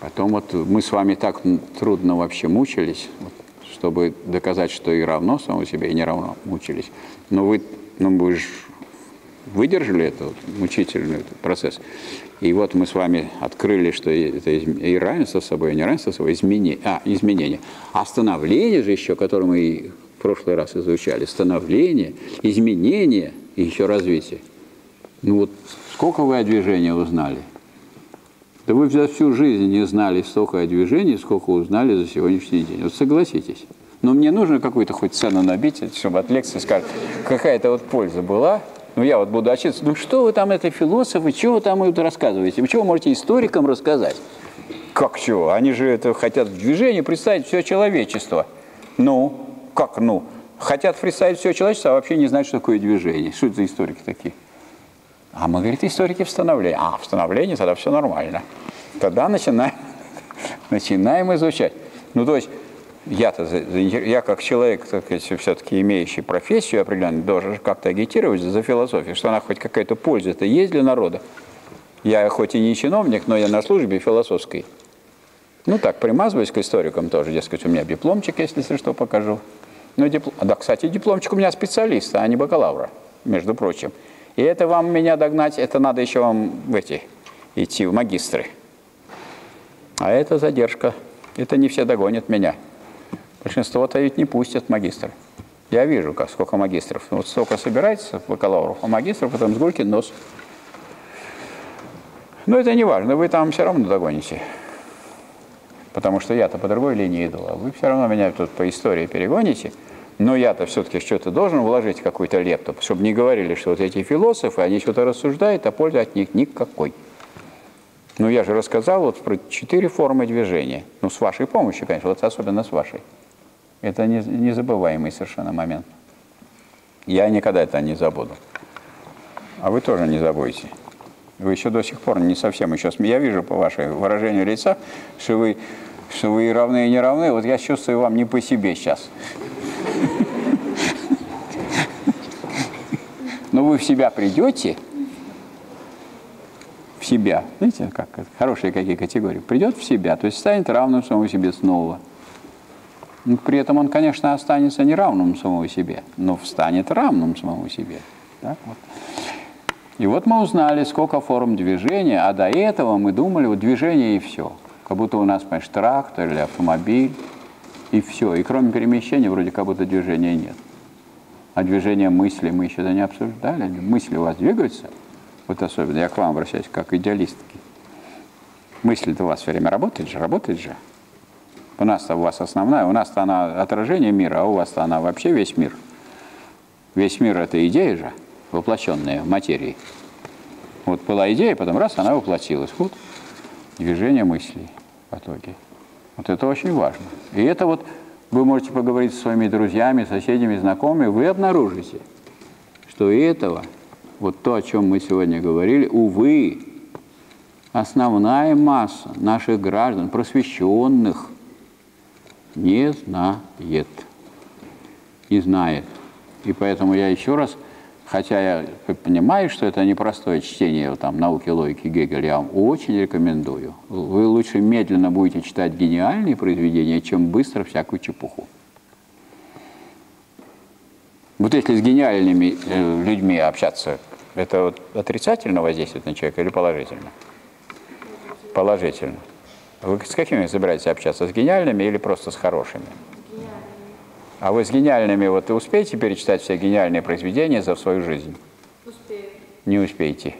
Потом вот мы с вами так трудно вообще мучились, вот, чтобы доказать, что и равно само себе, и не равно мучились. Но вы, ну, вы же выдержали этот мучительный процесс. И вот мы с вами открыли, что это и равенство с собой, и не равенство с собой, изменение. А, изменение. А становление же еще, которое мы и в прошлый раз изучали, становление, изменение и еще развитие. Ну вот сколько вы о движении узнали? Да вы за всю жизнь не знали столько о движении, сколько узнали за сегодняшний день. Вот согласитесь. Но мне нужно какую-то хоть цену набить, чтобы от лекции сказать, какая-то вот польза была. Ну, я вот буду отчитываться. Ну, что вы там, это философы, чего вы там рассказываете? Вы чего можете историкам рассказать? Как чего? Они же это хотят в движении представить все человечество. Ну, как ну? Хотят представить все человечество, а вообще не знают, что такое движение. Что это за историки такие? А мы, говорит, историки в становлении. А, в становлении тогда все нормально. Тогда начинаем, начинаем изучать. Ну, то есть, я-то, я как человек, все-таки имеющий профессию определенную, должен как-то агитировать за философию, что она хоть какая-то польза-то есть для народа. Я хоть и не чиновник, но я на службе философской. Ну, так, примазываюсь к историкам тоже, дескать, у меня дипломчик, если что, покажу. Ну, диплом... Да, кстати, дипломчик у меня специалиста, а не бакалавра, между прочим. И это вам меня догнать, это надо еще вам в эти, идти в магистры. А это задержка. Это не все догонят меня. Большинство-то ведь не пустят магистров. Я вижу, как, сколько магистров. Вот столько собирается бакалавров, а магистров потом с гульки нос. Но это не важно, вы там все равно догоните. Потому что я-то по другой линии иду, а вы все равно меня тут по истории перегоните. Но я-то все-таки что-то должен вложить, какую-то лепту, чтобы не говорили, что вот эти философы, они что-то рассуждают, а пользы от них никакой. Ну, я же рассказал вот про четыре формы движения. Ну, с вашей помощью, конечно, вот особенно с вашей. Это незабываемый совершенно момент. Я никогда это не забуду. А вы тоже не забудете. Вы еще до сих пор не совсем еще... Я вижу по вашему выражению лица, что вы, что вы и равны, и не равны. Вот я чувствую вам не по себе сейчас. Но вы в себя придете, в себя, знаете, как, хорошие какие категории, придет в себя, то есть станет равным самому себе снова. Но при этом он, конечно, останется не равным самому себе, но станет равным самому себе. Так вот. И вот мы узнали, сколько форм движения, а до этого мы думали, вот движение и все. Как будто у нас, понимаешь, трактор или автомобиль, и все. И кроме перемещения вроде как будто движения нет. А движение мысли мы еще не обсуждали. Мысли у вас двигаются, вот особенно, я к вам обращаюсь как идеалистки. Мысль-то у вас все время работает же, работает же. У нас-то у вас основная, у нас-то она отражение мира, а у вас-то она вообще весь мир. Весь мир — это идея же, воплощенная в материи. Вот была идея, потом раз, она воплотилась. Вот движение мыслей в итоге. Вот это очень важно. И это вот... Вы можете поговорить со своими друзьями, соседями, знакомыми, вы обнаружите, что и этого, вот то, о чем мы сегодня говорили, увы, основная масса наших граждан, просвещенных, не знает. Не знает. И поэтому я еще раз, хотя я понимаю, что это непростое чтение там, науки, логики Гегеля, я вам очень рекомендую. Вы лучше медленно будете читать гениальные произведения, чем быстро всякую чепуху. Вот если с гениальными э, людьми общаться, это вот отрицательно воздействует на человека или положительно? Положительно. Вы с какими собираетесь общаться? С гениальными или просто с хорошими? А вы с гениальными, вот успеете перечитать все гениальные произведения за свою жизнь? Успею. Не успеете.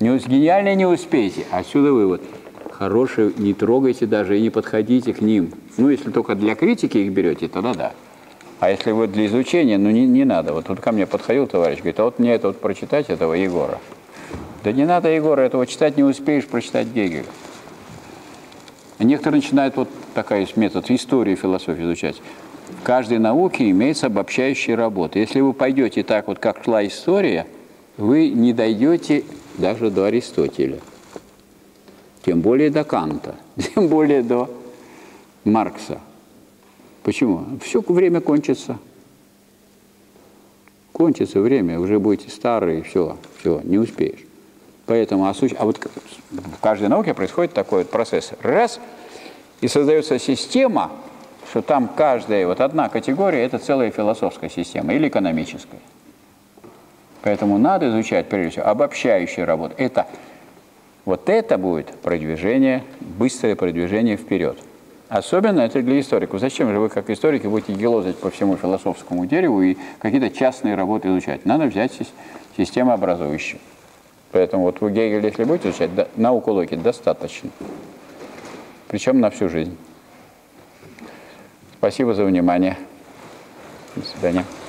Не, гениальные не успеете. Отсюда вывод. Хорошие не трогайте даже и не подходите к ним. Ну, если только для критики их берете, тогда да. А если вот для изучения, ну не, не надо. Вот тут ко мне подходил товарищ, говорит, а вот мне это вот прочитать, этого Егора. Да не надо, Егора, этого читать не успеешь, прочитать Гегеля. Некоторые начинают вот такой метод истории философии изучать. В каждой науке имеется обобщающая работа. Если вы пойдете так, вот как шла история, вы не дойдете даже до Аристотеля, тем более до Канта, тем более до Маркса. Почему? Все время кончится. Кончится время, уже будете старые, все, все, не успеешь. Поэтому, а вот в каждой науке происходит такой вот процесс. Раз, и создается система, что там каждая, вот одна категория, это целая философская система или экономическая. Поэтому надо изучать, прежде всего, обобщающую работу. Это, вот это будет продвижение, быстрое продвижение вперед. Особенно это для историков. Зачем же вы, как историки, будете гелозать по всему философскому дереву и какие-то частные работы изучать? Надо взять системообразующую. Поэтому вот вы Гегеля, если будете изучать, да, науку логики достаточно. Причем на всю жизнь. Спасибо за внимание. До свидания.